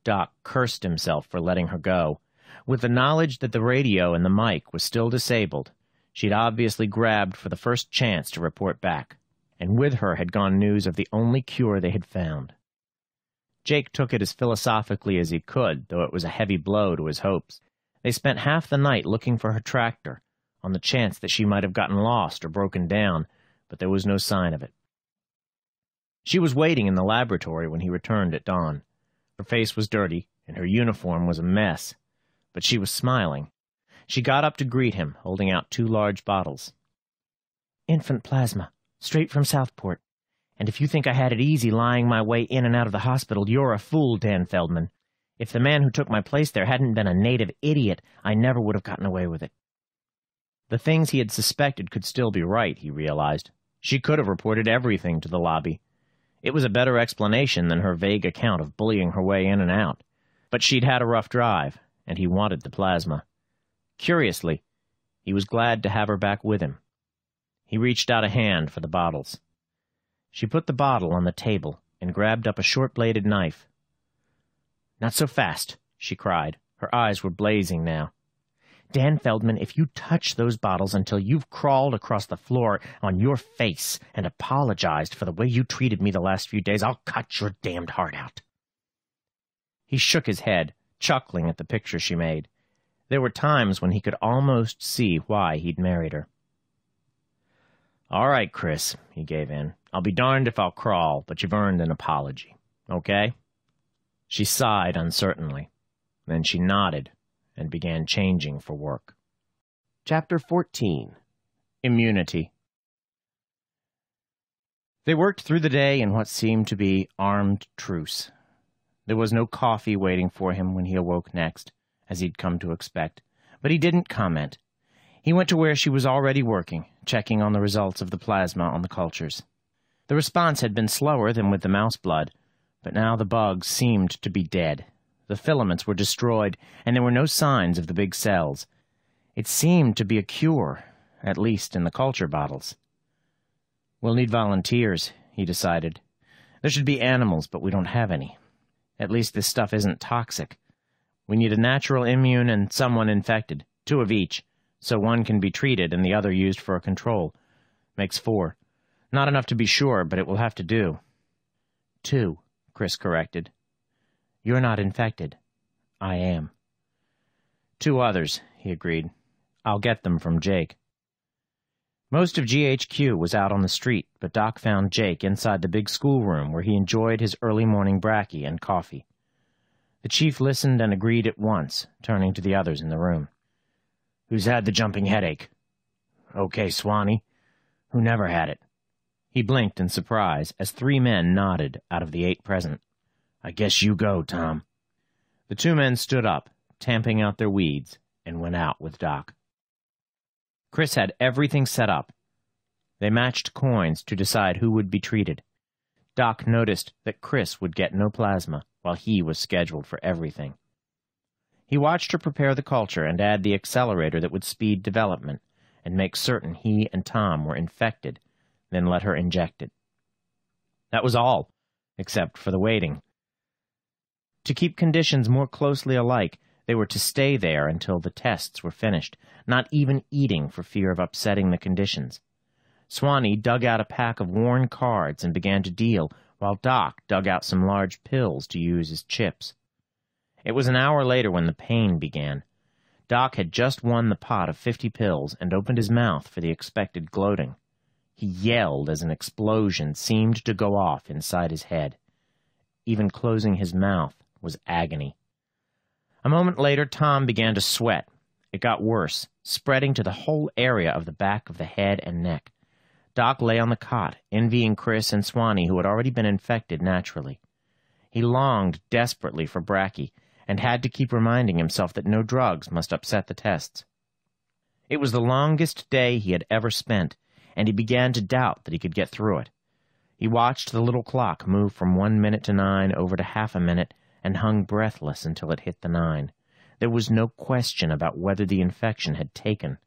Doc cursed himself for letting her go. With the knowledge that the radio and the mic was still disabled, she'd obviously grabbed for the first chance to report back, and with her had gone news of the only cure they had found. Jake took it as philosophically as he could, though it was a heavy blow to his hopes. They spent half the night looking for her tractor, on the chance that she might have gotten lost or broken down, but there was no sign of it. She was waiting in the laboratory when he returned at dawn. Her face was dirty, and her uniform was a mess, but she was smiling. She got up to greet him, holding out 2 large bottles. "Infant plasma, straight from Southport. And if you think I had it easy lying my way in and out of the hospital, you're a fool, Dan Feldman. If the man who took my place there hadn't been a native idiot, I never would have gotten away with it." The things he had suspected could still be right, he realized. She could have reported everything to the lobby. It was a better explanation than her vague account of bullying her way in and out. But she'd had a rough drive, and he wanted the plasma. Curiously, he was glad to have her back with him. He reached out a hand for the bottles. She put the bottle on the table and grabbed up a short-bladed knife. "Not so fast," she cried. Her eyes were blazing now. Dan Feldman, if you touch those bottles until you've crawled across the floor on your face and apologized for the way you treated me the last few days, I'll cut your damned heart out." He shook his head, chuckling at the picture she made. There were times when he could almost see why he'd married her. "All right, Chris," he gave in. "I'll be darned if I'll crawl, but you've earned an apology. Okay?" She sighed uncertainly. Then she nodded and began changing for work. Chapter 14. Immunity. They worked through the day in what seemed to be armed truce. There was no coffee waiting for him when he awoke next, as he'd come to expect, but he didn't comment. He went to where she was already working, checking on the results of the plasma on the cultures. The response had been slower than with the mouse blood, but now the bugs seemed to be dead. The filaments were destroyed, and there were no signs of the big cells. It seemed to be a cure, at least in the culture bottles. "We'll need volunteers," he decided. "There should be animals, but we don't have any. At least this stuff isn't toxic. We need a natural immune and someone infected, 2 of each, so one can be treated and the other used for a control. Makes 4. Not enough to be sure, but it will have to do." 2. Chris corrected. "You're not infected. I am." 2 others," he agreed. "I'll get them from Jake." Most of GHQ was out on the street, but Doc found Jake inside the big schoolroom where he enjoyed his early morning bracky and coffee. The chief listened and agreed at once, turning to the others in the room. "Who's had the jumping headache? Okay, Swanee. Who never had it?" He blinked in surprise as 3 men nodded out of the 8 present. "I guess you go, Tom." The 2 men stood up, tamping out their weeds, and went out with Doc. Chris had everything set up. They matched coins to decide who would be treated. Doc noticed that Chris would get no plasma, while he was scheduled for everything. He watched her prepare the culture and add the accelerator that would speed development and make certain he and Tom were infected, then let her inject it. That was all, except for the waiting. To keep conditions more closely alike, they were to stay there until the tests were finished, not even eating for fear of upsetting the conditions. Swanee dug out a pack of worn cards and began to deal, while Doc dug out some large pills to use as chips. It was an hour later when the pain began. Doc had just won the pot of 50 pills and opened his mouth for the expected gloating. He yelled as an explosion seemed to go off inside his head. Even closing his mouth was agony. A moment later, Tom began to sweat. It got worse, spreading to the whole area of the back of the head and neck. Doc lay on the cot, envying Chris and Swanee, who had already been infected naturally. He longed desperately for Bracky, and had to keep reminding himself that no drugs must upset the tests. It was the longest day he had ever spent, and he began to doubt that he could get through it. He watched the little clock move from 1 minute to 9 over to half a minute and hung breathless until it hit the 9. There was no question about whether the infection had taken.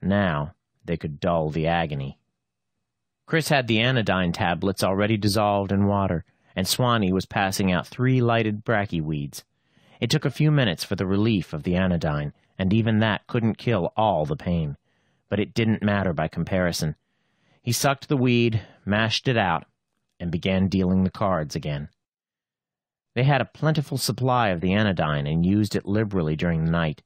Now they could dull the agony. Chris had the anodyne tablets already dissolved in water, and Swanee was passing out 3 lighted bracky weeds. It took a few minutes for the relief of the anodyne, and even that couldn't kill all the pain. But it didn't matter by comparison. He sucked the weed, mashed it out, and began dealing the cards again. They had a plentiful supply of the anodyne and used it liberally during the night.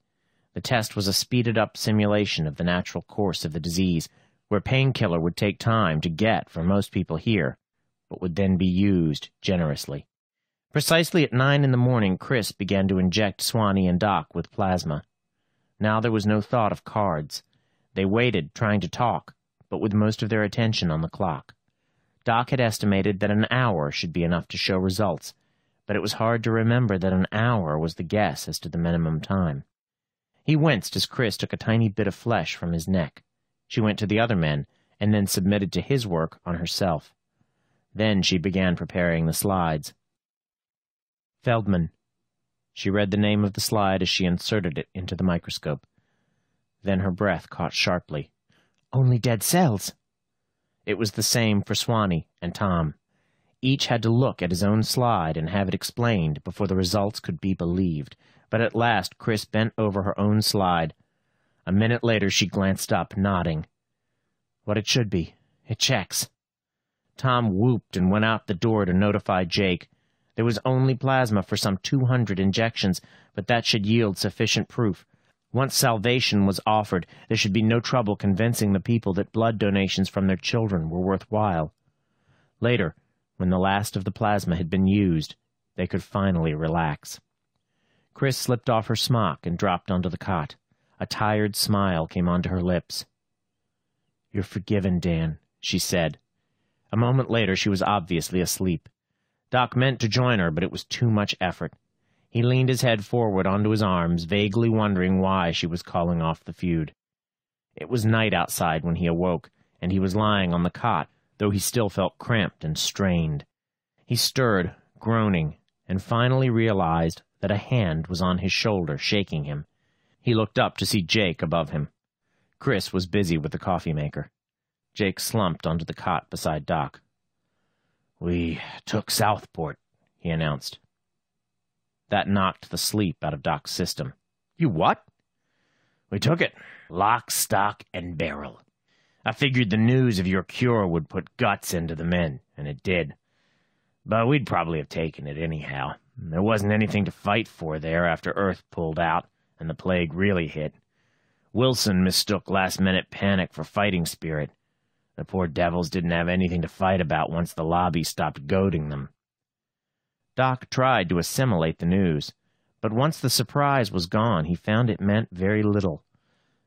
The test was a speeded-up simulation of the natural course of the disease, where painkiller would take time to get for most people here, but would then be used generously. Precisely at 9 in the morning, Chris began to inject Swanee and Doc with plasma. Now there was no thought of cards. They waited, trying to talk, but with most of their attention on the clock. Doc had estimated that an hour should be enough to show results, but it was hard to remember that an hour was the guess as to the minimum time. He winced as Chris took a tiny bit of flesh from his neck. She went to the other men, and then submitted to his work on herself. Then she began preparing the slides. Feldman. She read the name of the slide as she inserted it into the microscope. Then her breath caught sharply. Only dead cells. It was the same for Swanee and Tom. Each had to look at his own slide and have it explained before the results could be believed, but at last Chris bent over her own slide. A minute later, she glanced up, nodding. What it should be. It checks. Tom whooped and went out the door to notify Jake. There was only plasma for some 200 injections, but that should yield sufficient proof. Once salvation was offered, there should be no trouble convincing the people that blood donations from their children were worthwhile. Later, when the last of the plasma had been used, they could finally relax. Chris slipped off her smock and dropped onto the cot. A tired smile came onto her lips. "You're forgiven, Dan," she said. A moment later, she was obviously asleep. Doc meant to join her, but it was too much effort. He leaned his head forward onto his arms, vaguely wondering why she was calling off the feud. It was night outside when he awoke, and he was lying on the cot, though he still felt cramped and strained. He stirred, groaning, and finally realized that a hand was on his shoulder, shaking him. He looked up to see Jake above him. Chris was busy with the coffee maker. Jake slumped onto the cot beside Doc. "We took Southport," he announced. That knocked the sleep out of Doc's system. "You what?" "We took it. Lock, stock, and barrel. I figured the news of your cure would put guts into the men, and it did. But we'd probably have taken it anyhow. There wasn't anything to fight for there after Earth pulled out and the plague really hit. Wilson mistook last-minute panic for fighting spirit. The poor devils didn't have anything to fight about once the lobby stopped goading them." Doc tried to assimilate the news, but once the surprise was gone, he found it meant very little.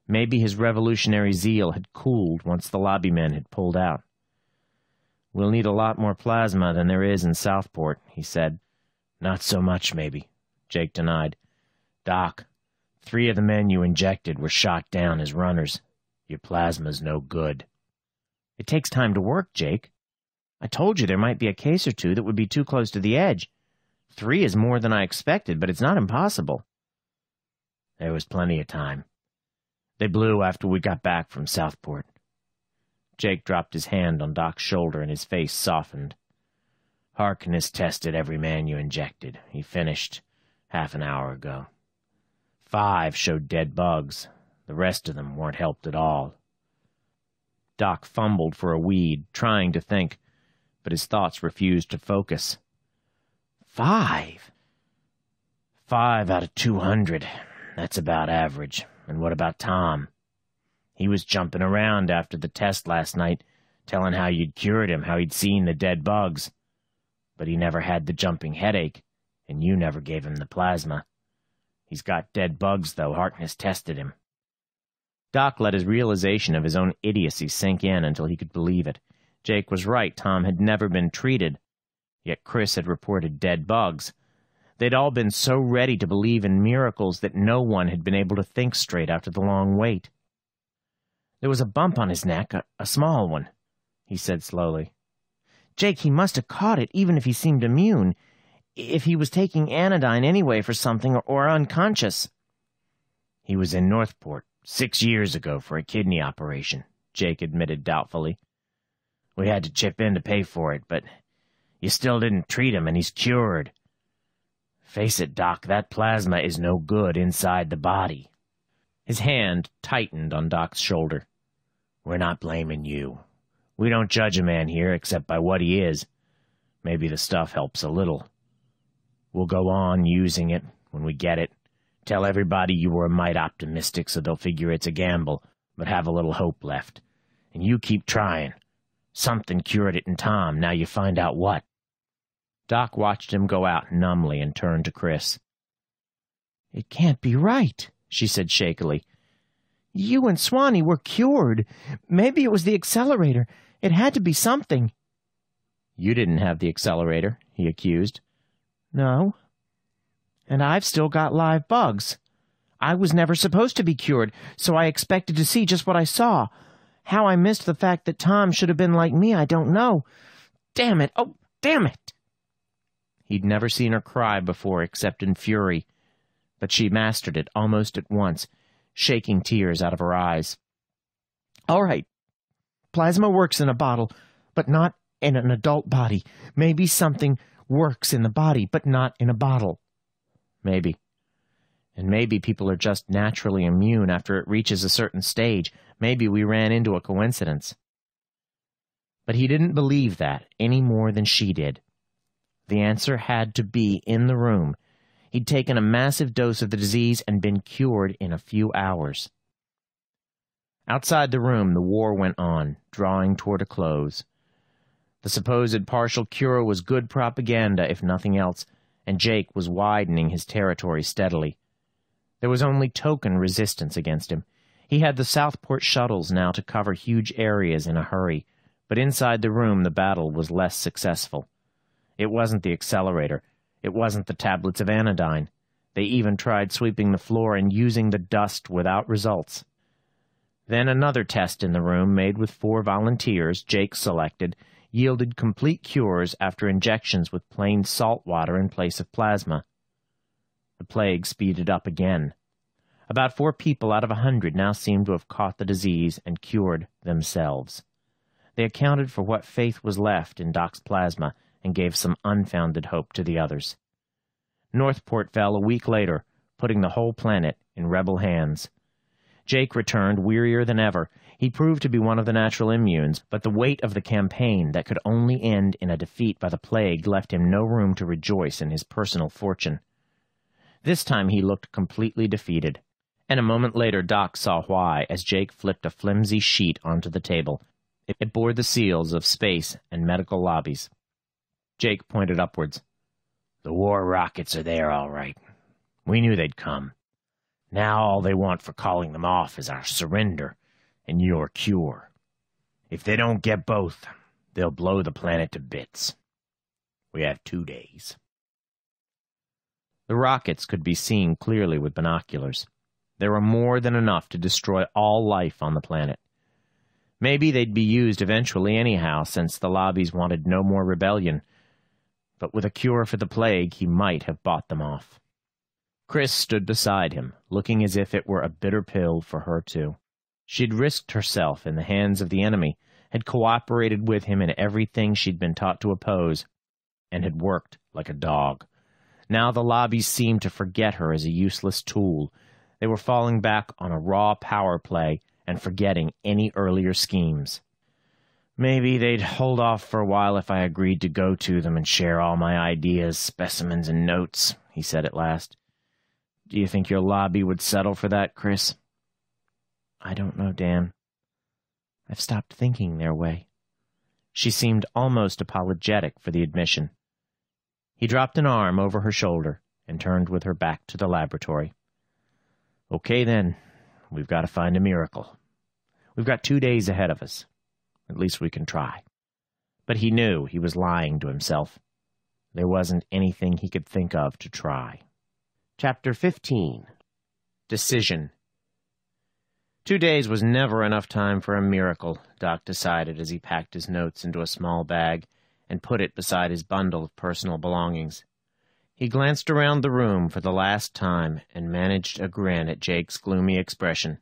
Maybe his revolutionary zeal had cooled once the lobby men had pulled out. "We'll need a lot more plasma than there is in Southport," he said. "Not so much, maybe," Jake denied. "Doc, 3 of the men you injected were shot down as runners. Your plasma's no good." "It takes time to work, Jake. I told you there might be a case or two that would be too close to the edge. 3 is more than I expected, but it's not impossible." "There was plenty of time. They blew after we got back from Southport." Jake dropped his hand on Doc's shoulder and his face softened. "Harkness tested every man you injected. He finished half an hour ago. 5 showed dead bugs. The rest of them weren't helped at all." Doc fumbled for a weed, trying to think, but his thoughts refused to focus. 5? 5 out of 200. That's about average. And what about Tom? He was jumping around after the test last night, telling how you'd cured him, how he'd seen the dead bugs. But he never had the jumping headache, and you never gave him the plasma. He's got dead bugs, though. Harkness tested him." Doc let his realization of his own idiocy sink in until he could believe it. Jake was right. Tom had never been treated. Yet Chris had reported dead bugs. They'd all been so ready to believe in miracles that no one had been able to think straight after the long wait. "There was a bump on his neck, a small one," he said slowly. "Jake, he must have caught it, even if he seemed immune, if he was taking anodyne anyway for something or unconscious." "He was in Northport 6 years ago for a kidney operation," Jake admitted doubtfully. "We had to chip in to pay for it, but you still didn't treat him, and he's cured. Face it, Doc, that plasma is no good inside the body." His hand tightened on Doc's shoulder. "We're not blaming you. We don't judge a man here except by what he is. Maybe the stuff helps a little. We'll go on using it when we get it. Tell everybody you were a mite optimistic, so they'll figure it's a gamble, but have a little hope left. And you keep trying. Something cured it in Tom. Now you find out what." Doc watched him go out numbly and turned to Chris. "It can't be right," she said shakily. "You and Swanee were cured. Maybe it was the accelerator. It had to be something." "You didn't have the accelerator," he accused. "No. And I've still got live bugs. I was never supposed to be cured, so I expected to see just what I saw. How I missed the fact that Tom should have been like me, I don't know. Damn it! Oh, damn it!" He'd never seen her cry before except in fury, but she mastered it almost at once, shaking tears out of her eyes. "All right. Plasma works in a bottle, but not in an adult body. Maybe something works in the body, but not in a bottle." "Maybe. And maybe people are just naturally immune after it reaches a certain stage. Maybe we ran into a coincidence. But he didn't believe that any more than she did. The answer had to be in the room. He'd taken a massive dose of the disease and been cured in a few hours. Outside the room, the war went on, drawing toward a close. The supposed partial cure was good propaganda, if nothing else, and Jake was widening his territory steadily. There was only token resistance against him. He had the Southport shuttles now to cover huge areas in a hurry, but inside the room the battle was less successful. It wasn't the accelerator. It wasn't the tablets of anodyne. They even tried sweeping the floor and using the dust without results. Then another test in the room, made with 4 volunteers Jake selected, yielded complete cures after injections with plain salt water in place of plasma. The plague speeded up again. About 4 people out of 100 now seemed to have caught the disease and cured themselves. They accounted for what faith was left in Doc's plasma and gave some unfounded hope to the others. Northport fell a week later, putting the whole planet in rebel hands. Jake returned wearier than ever. He proved to be one of the natural immunes, but the weight of the campaign that could only end in a defeat by the plague left him no room to rejoice in his personal fortune. This time he looked completely defeated, and a moment later Doc saw why as Jake flipped a flimsy sheet onto the table. It bore the seals of Space and Medical Lobbies. Jake pointed upwards. "The war rockets are there, all right. We knew they'd come. Now all they want for calling them off is our surrender and your cure. If they don't get both, they'll blow the planet to bits. We have 2 days." The rockets could be seen clearly with binoculars. There were more than enough to destroy all life on the planet. Maybe they'd be used eventually anyhow, since the lobbies wanted no more rebellion. But with a cure for the plague, he might have bought them off. Chris stood beside him, looking as if it were a bitter pill for her too. She'd risked herself in the hands of the enemy, had cooperated with him in everything she'd been taught to oppose, and had worked like a dog. Now the lobbies seemed to forget her as a useless tool. They were falling back on a raw power play and forgetting any earlier schemes. Maybe they'd hold off for a while if I agreed to go to them and share all my ideas, specimens, and notes, he said at last. Do you think your lobby would settle for that, Chris? I don't know, Dan. I've stopped thinking their way. She seemed almost apologetic for the admission. He dropped an arm over her shoulder and turned with her back to the laboratory. Okay, then. We've got to find a miracle. We've got 2 days ahead of us. At least we can try. But he knew he was lying to himself. There wasn't anything he could think of to try. Chapter 15. Decision. 2 days was never enough time for a miracle, Doc decided as he packed his notes into a small bag and put it beside his bundle of personal belongings. He glanced around the room for the last time and managed a grin at Jake's gloomy expression.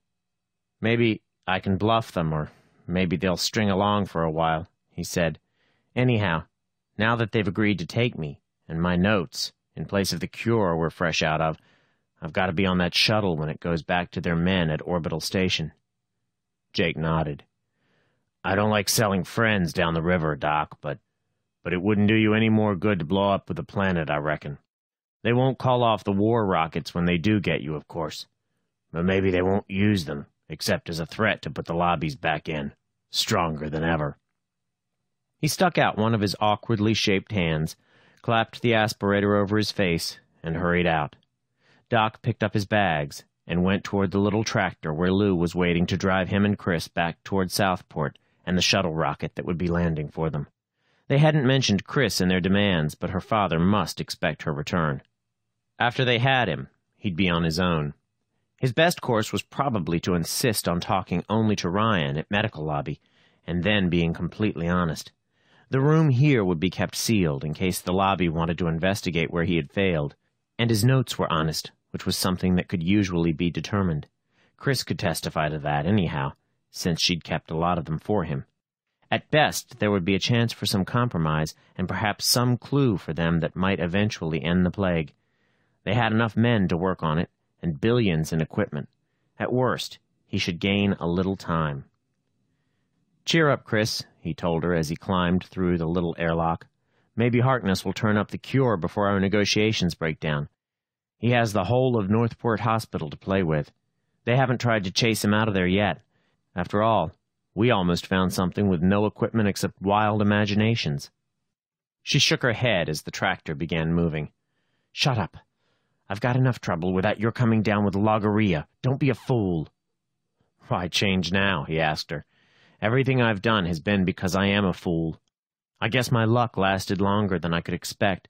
Maybe I can bluff them, or maybe they'll string along for a while, he said. Anyhow, now that they've agreed to take me, and my notes, in place of the cure we're fresh out of, I've got to be on that shuttle when it goes back to their men at Orbital Station. Jake nodded. I don't like selling friends down the river, Doc, but it wouldn't do you any more good to blow up with the planet, I reckon. They won't call off the war rockets when they do get you, of course. But maybe they won't use them, except as a threat to put the lobbies back in, stronger than ever. He stuck out one of his awkwardly shaped hands, clapped the aspirator over his face, and hurried out. Doc picked up his bags and went toward the little tractor where Lou was waiting to drive him and Chris back toward Southport and the shuttle rocket that would be landing for them. They hadn't mentioned Chris in their demands, but her father must expect her return. After they had him, he'd be on his own. His best course was probably to insist on talking only to Ryan at Medical Lobby, and then being completely honest. The room here would be kept sealed in case the lobby wanted to investigate where he had failed, and his notes were honest, which was something that could usually be determined. Chris could testify to that anyhow, since she'd kept a lot of them for him. At best, there would be a chance for some compromise and perhaps some clue for them that might eventually end the plague. They had enough men to work on it, and billions in equipment. At worst, he should gain a little time. "Cheer up, Chris," he told her as he climbed through the little airlock. "Maybe Harkness will turn up the cure before our negotiations break down. He has the whole of Northport Hospital to play with. They haven't tried to chase him out of there yet. After all, we almost found something with no equipment except wild imaginations." She shook her head as the tractor began moving. "Shut up. I've got enough trouble without your coming down with logorrhea. Don't be a fool." "Why change now?" he asked her. "Everything I've done has been because I am a fool. I guess my luck lasted longer than I could expect,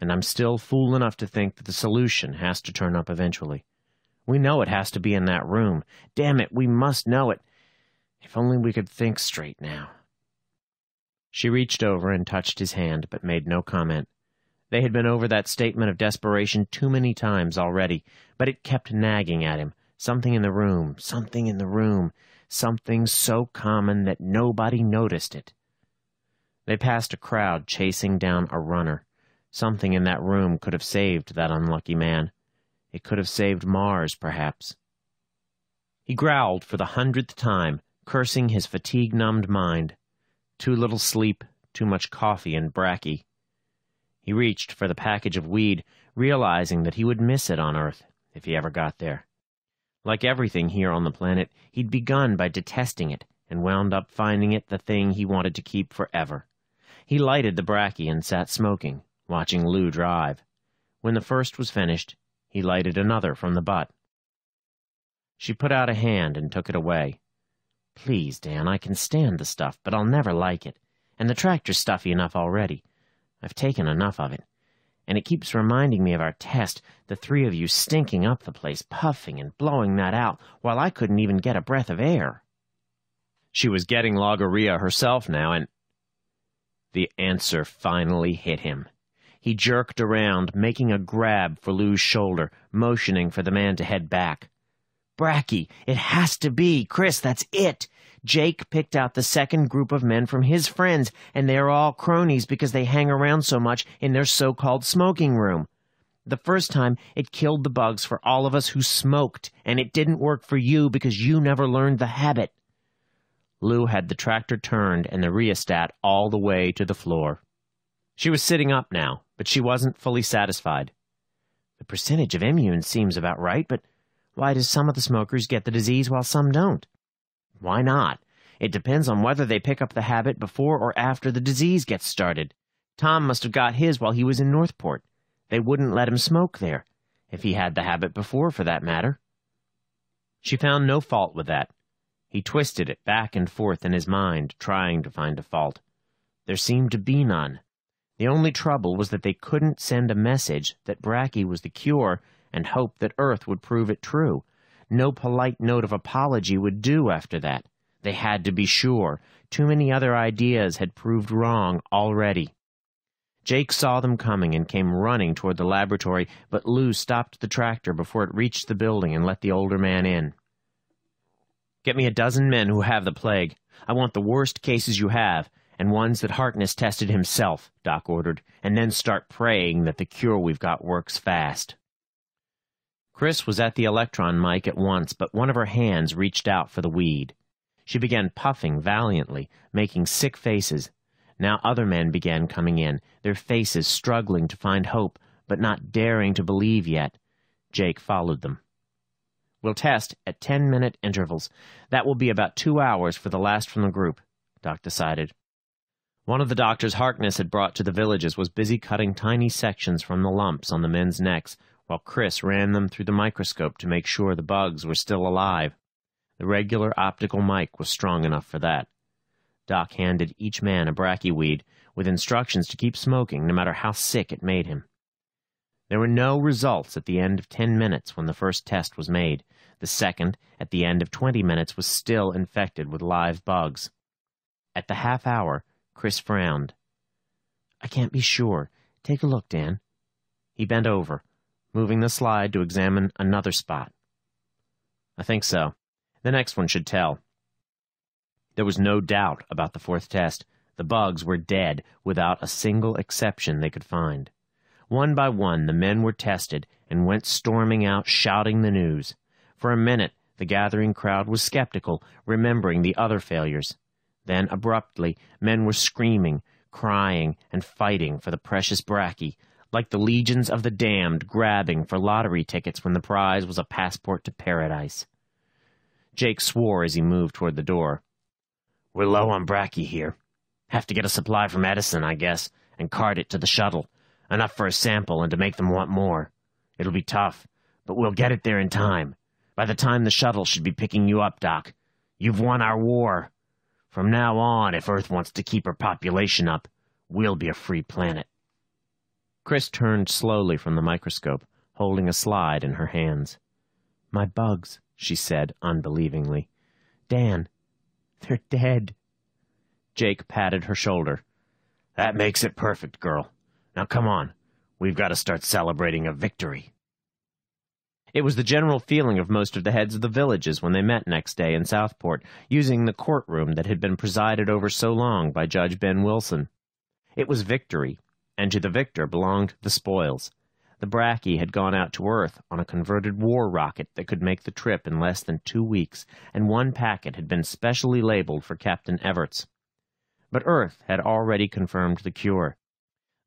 and I'm still fool enough to think that the solution has to turn up eventually. We know it has to be in that room. Damn it, we must know it. If only we could think straight now." She reached over and touched his hand, but made no comment. They had been over that statement of desperation too many times already, but it kept nagging at him. Something in the room, something in the room, something so common that nobody noticed it. They passed a crowd chasing down a runner. Something in that room could have saved that unlucky man. It could have saved Mars, perhaps. He growled for the 100th time, cursing his fatigue-numbed mind. Too little sleep, too much coffee and Bracky. He reached for the package of weed, realizing that he would miss it on Earth if he ever got there. Like everything here on the planet, he'd begun by detesting it and wound up finding it the thing he wanted to keep forever. He lighted the Bracky and sat smoking, watching Lou drive. When the first was finished, he lighted another from the butt. She put out a hand and took it away. "Please, Dan, I can stand the stuff, but I'll never like it. And the tractor's stuffy enough already. I've taken enough of it. And it keeps reminding me of our test, the three of you stinking up the place, puffing and blowing that out, while I couldn't even get a breath of air." She was getting logorrhea herself now, and... The answer finally hit him. He jerked around, making a grab for Lou's shoulder, motioning for the man to head back. "Bracky, it has to be! Chris, that's it! Jake picked out the second group of men from his friends, and they're all cronies because they hang around so much in their so-called smoking room. The first time, it killed the bugs for all of us who smoked, and it didn't work for you because you never learned the habit." Lou had the tractor turned and the rheostat all the way to the floor. She was sitting up now, but she wasn't fully satisfied. "The percentage of immune seems about right, but why do some of the smokers get the disease while some don't?" "Why not? It depends on whether they pick up the habit before or after the disease gets started. Tom must have got his while he was in Northport. They wouldn't let him smoke there, if he had the habit before, for that matter." She found no fault with that. He twisted it back and forth in his mind, trying to find a fault. There seemed to be none. The only trouble was that they couldn't send a message that Bracky was the cure and hope that Earth would prove it true. No polite note of apology would do after that. They had to be sure. Too many other ideas had proved wrong already. Jake saw them coming and came running toward the laboratory, but Lou stopped the tractor before it reached the building and let the older man in. "Get me a dozen men who have the plague. I want the worst cases you have, and ones that Harkness tested himself," Doc ordered, "and then start praying that the cure we've got works fast." Chris was at the electron mic at once, but one of her hands reached out for the weed. She began puffing valiantly, making sick faces. Now other men began coming in, their faces struggling to find hope, but not daring to believe yet. Jake followed them. "We'll test at 10-minute intervals. That will be about 2 hours for the last from the group," Doc decided. One of the doctors Harkness had brought to the villages was busy cutting tiny sections from the lumps on the men's necks, while Chris ran them through the microscope to make sure the bugs were still alive. The regular optical mic was strong enough for that. Doc handed each man a brackyweed, with instructions to keep smoking no matter how sick it made him. There were no results at the end of 10 minutes when the first test was made. The second, at the end of 20 minutes, was still infected with live bugs. At the half-hour, Chris frowned. "I can't be sure. Take a look, Dan." He bent over, moving the slide to examine another spot. "I think so. The next one should tell." There was no doubt about the fourth test. The bugs were dead, without a single exception they could find. One by one, the men were tested and went storming out, shouting the news. For a minute, the gathering crowd was skeptical, remembering the other failures. Then, abruptly, men were screaming, crying, and fighting for the precious Bracky, like the legions of the damned grabbing for lottery tickets when the prize was a passport to paradise. Jake swore as he moved toward the door. "We're low on Bracky here. Have to get a supply from Edison, I guess, and cart it to the shuttle. Enough for a sample and to make them want more. It'll be tough, but we'll get it there in time. By the time the shuttle should be picking you up, Doc. You've won our war. From now on, if Earth wants to keep her population up, we'll be a free planet." Chris turned slowly from the microscope, holding a slide in her hands. "My bugs," she said unbelievingly. "Dan, they're dead." Jake patted her shoulder. "That makes it perfect, girl. Now come on, we've got to start celebrating a victory." It was the general feeling of most of the heads of the villages when they met next day in Southport, using the courtroom that had been presided over so long by Judge Ben Wilson. It was victory, and to the victor belonged the spoils. The Bracky had gone out to Earth on a converted war rocket that could make the trip in less than 2 weeks, and one packet had been specially labeled for Captain Everts. But Earth had already confirmed the cure.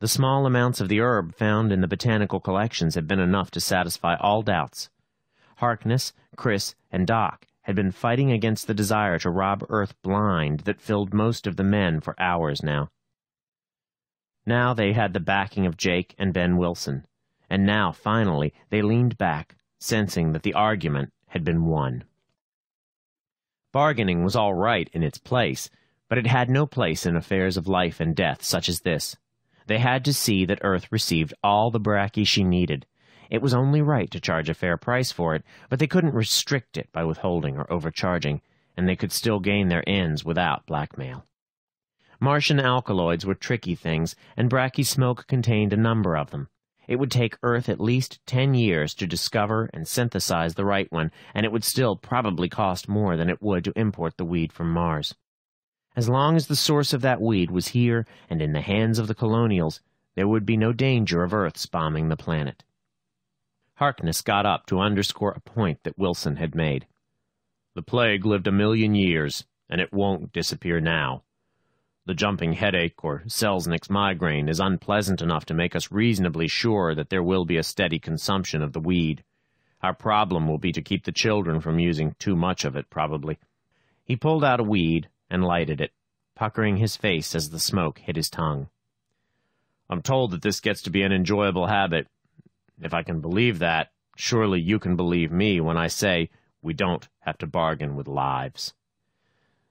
The small amounts of the herb found in the botanical collections had been enough to satisfy all doubts. Harkness, Chris, and Doc had been fighting against the desire to rob Earth blind that filled most of the men for hours now. Now they had the backing of Jake and Ben Wilson, and now, finally, they leaned back, sensing that the argument had been won. Bargaining was all right in its place, but it had no place in affairs of life and death such as this. They had to see that Earth received all the Bracky she needed. It was only right to charge a fair price for it, but they couldn't restrict it by withholding or overcharging, and they could still gain their ends without blackmail. Martian alkaloids were tricky things, and Bracky smoke contained a number of them. It would take Earth at least 10 years to discover and synthesize the right one, and it would still probably cost more than it would to import the weed from Mars. As long as the source of that weed was here and in the hands of the colonials, there would be no danger of Earth's bombing the planet. Harkness got up to underscore a point that Wilson had made. "The plague lived 1,000,000 years, and it won't disappear now. The jumping headache or Selznick's migraine is unpleasant enough to make us reasonably sure that there will be a steady consumption of the weed. Our problem will be to keep the children from using too much of it, probably." He pulled out a weed and lighted it, puckering his face as the smoke hit his tongue. "I'm told that this gets to be an enjoyable habit. If I can believe that, surely you can believe me when I say we don't have to bargain with lives."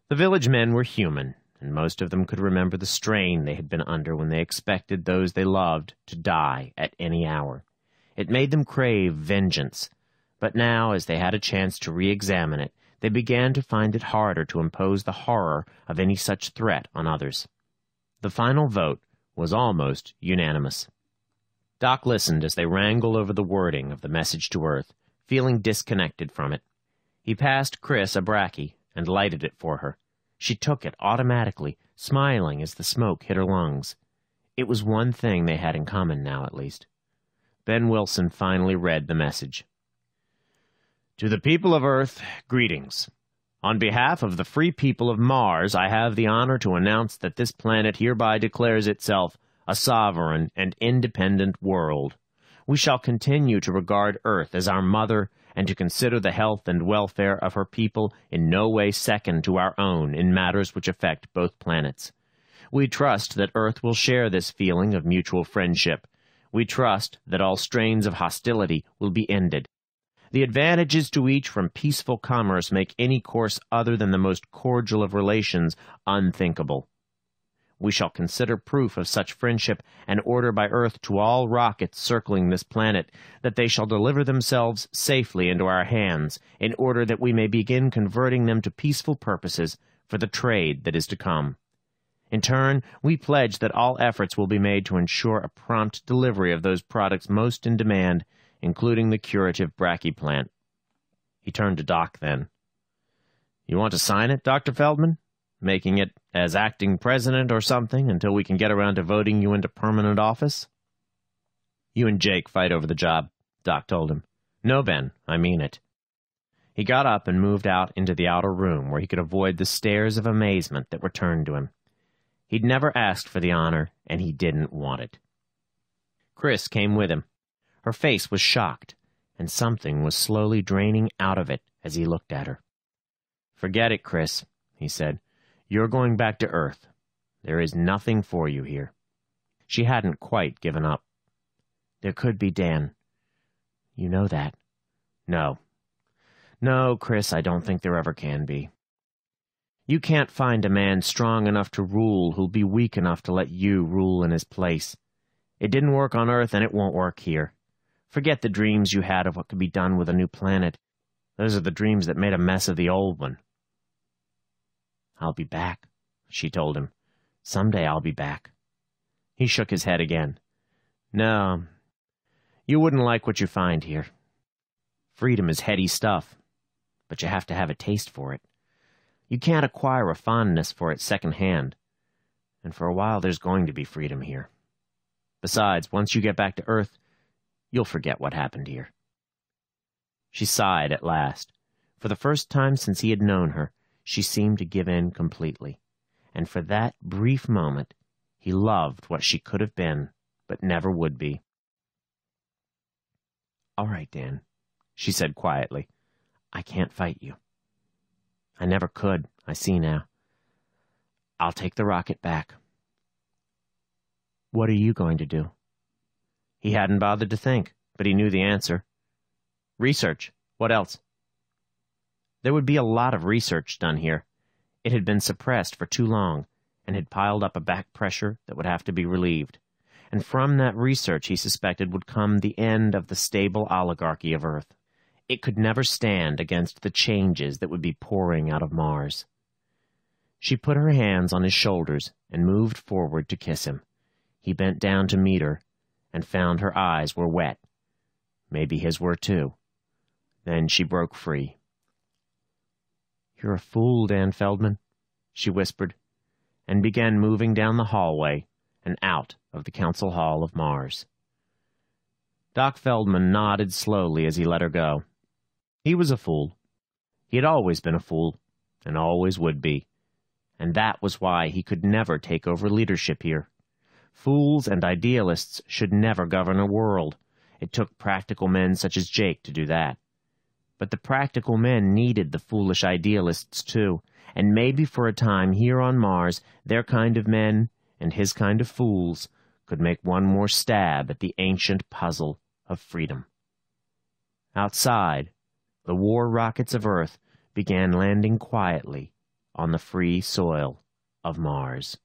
The village men were human, and most of them could remember the strain they had been under when they expected those they loved to die at any hour. It made them crave vengeance, but now, as they had a chance to re-examine it, they began to find it harder to impose the horror of any such threat on others. The final vote was almost unanimous. Doc listened as they wrangled over the wording of the message to Earth, feeling disconnected from it. He passed Chris a Bracky and lighted it for her. She took it automatically, smiling as the smoke hit her lungs. It was one thing they had in common now, at least. Ben Wilson finally read the message. "To the people of Earth, greetings. On behalf of the free people of Mars, I have the honor to announce that this planet hereby declares itself a sovereign and independent world. We shall continue to regard Earth as our mother and to consider the health and welfare of her people in no way second to our own in matters which affect both planets. We trust that Earth will share this feeling of mutual friendship. We trust that all strains of hostility will be ended. The advantages to each from peaceful commerce make any course other than the most cordial of relations unthinkable. We shall consider proof of such friendship and order by Earth to all rockets circling this planet that they shall deliver themselves safely into our hands in order that we may begin converting them to peaceful purposes for the trade that is to come. In turn, we pledge that all efforts will be made to ensure a prompt delivery of those products most in demand, including the curative Bracky plant." He turned to Doc then. "You want to sign it, Dr. Feldman? Making it as acting president or something until we can get around to voting you into permanent office?" You and Jake fight over the job, Doc told him. No, Ben, I mean it. He got up and moved out into the outer room where he could avoid the stares of amazement that were turned to him. He'd never asked for the honor, and he didn't want it. Chris came with him. Her face was shocked, and something was slowly draining out of it as he looked at her. Forget it, Chris, he said. You're going back to Earth. There is nothing for you here. She hadn't quite given up. There could be Dan. You know that. No. No, Chris, I don't think there ever can be. You can't find a man strong enough to rule who'll be weak enough to let you rule in his place. It didn't work on Earth, and it won't work here. Forget the dreams you had of what could be done with a new planet. Those are the dreams that made a mess of the old one. I'll be back, she told him. Someday I'll be back. He shook his head again. No, you wouldn't like what you find here. Freedom is heady stuff, but you have to have a taste for it. You can't acquire a fondness for it secondhand, and for a while there's going to be freedom here. Besides, once you get back to Earth, you'll forget what happened here. She sighed at last. For the first time since he had known her, she seemed to give in completely, and for that brief moment, he loved what she could have been, but never would be. All right, Dan, she said quietly. I can't fight you. I never could, I see now. I'll take the rocket back. What are you going to do? He hadn't bothered to think, but he knew the answer. Research. What else? There would be a lot of research done here. It had been suppressed for too long, and had piled up a back pressure that would have to be relieved. And from that research, he suspected, would come the end of the stable oligarchy of Earth. It could never stand against the changes that would be pouring out of Mars. She put her hands on his shoulders and moved forward to kiss him. He bent down to meet her and found her eyes were wet. Maybe his were too. Then she broke free. You're a fool, Dan Feldman, she whispered, and began moving down the hallway and out of the Council Hall of Mars. Doc Feldman nodded slowly as he let her go. He was a fool. He had always been a fool, and always would be, and that was why he could never take over leadership here. Fools and idealists should never govern a world. It took practical men such as Jake to do that. But the practical men needed the foolish idealists, too, and maybe for a time here on Mars their kind of men and his kind of fools could make one more stab at the ancient puzzle of freedom. Outside, the war rockets of Earth began landing quietly on the free soil of Mars.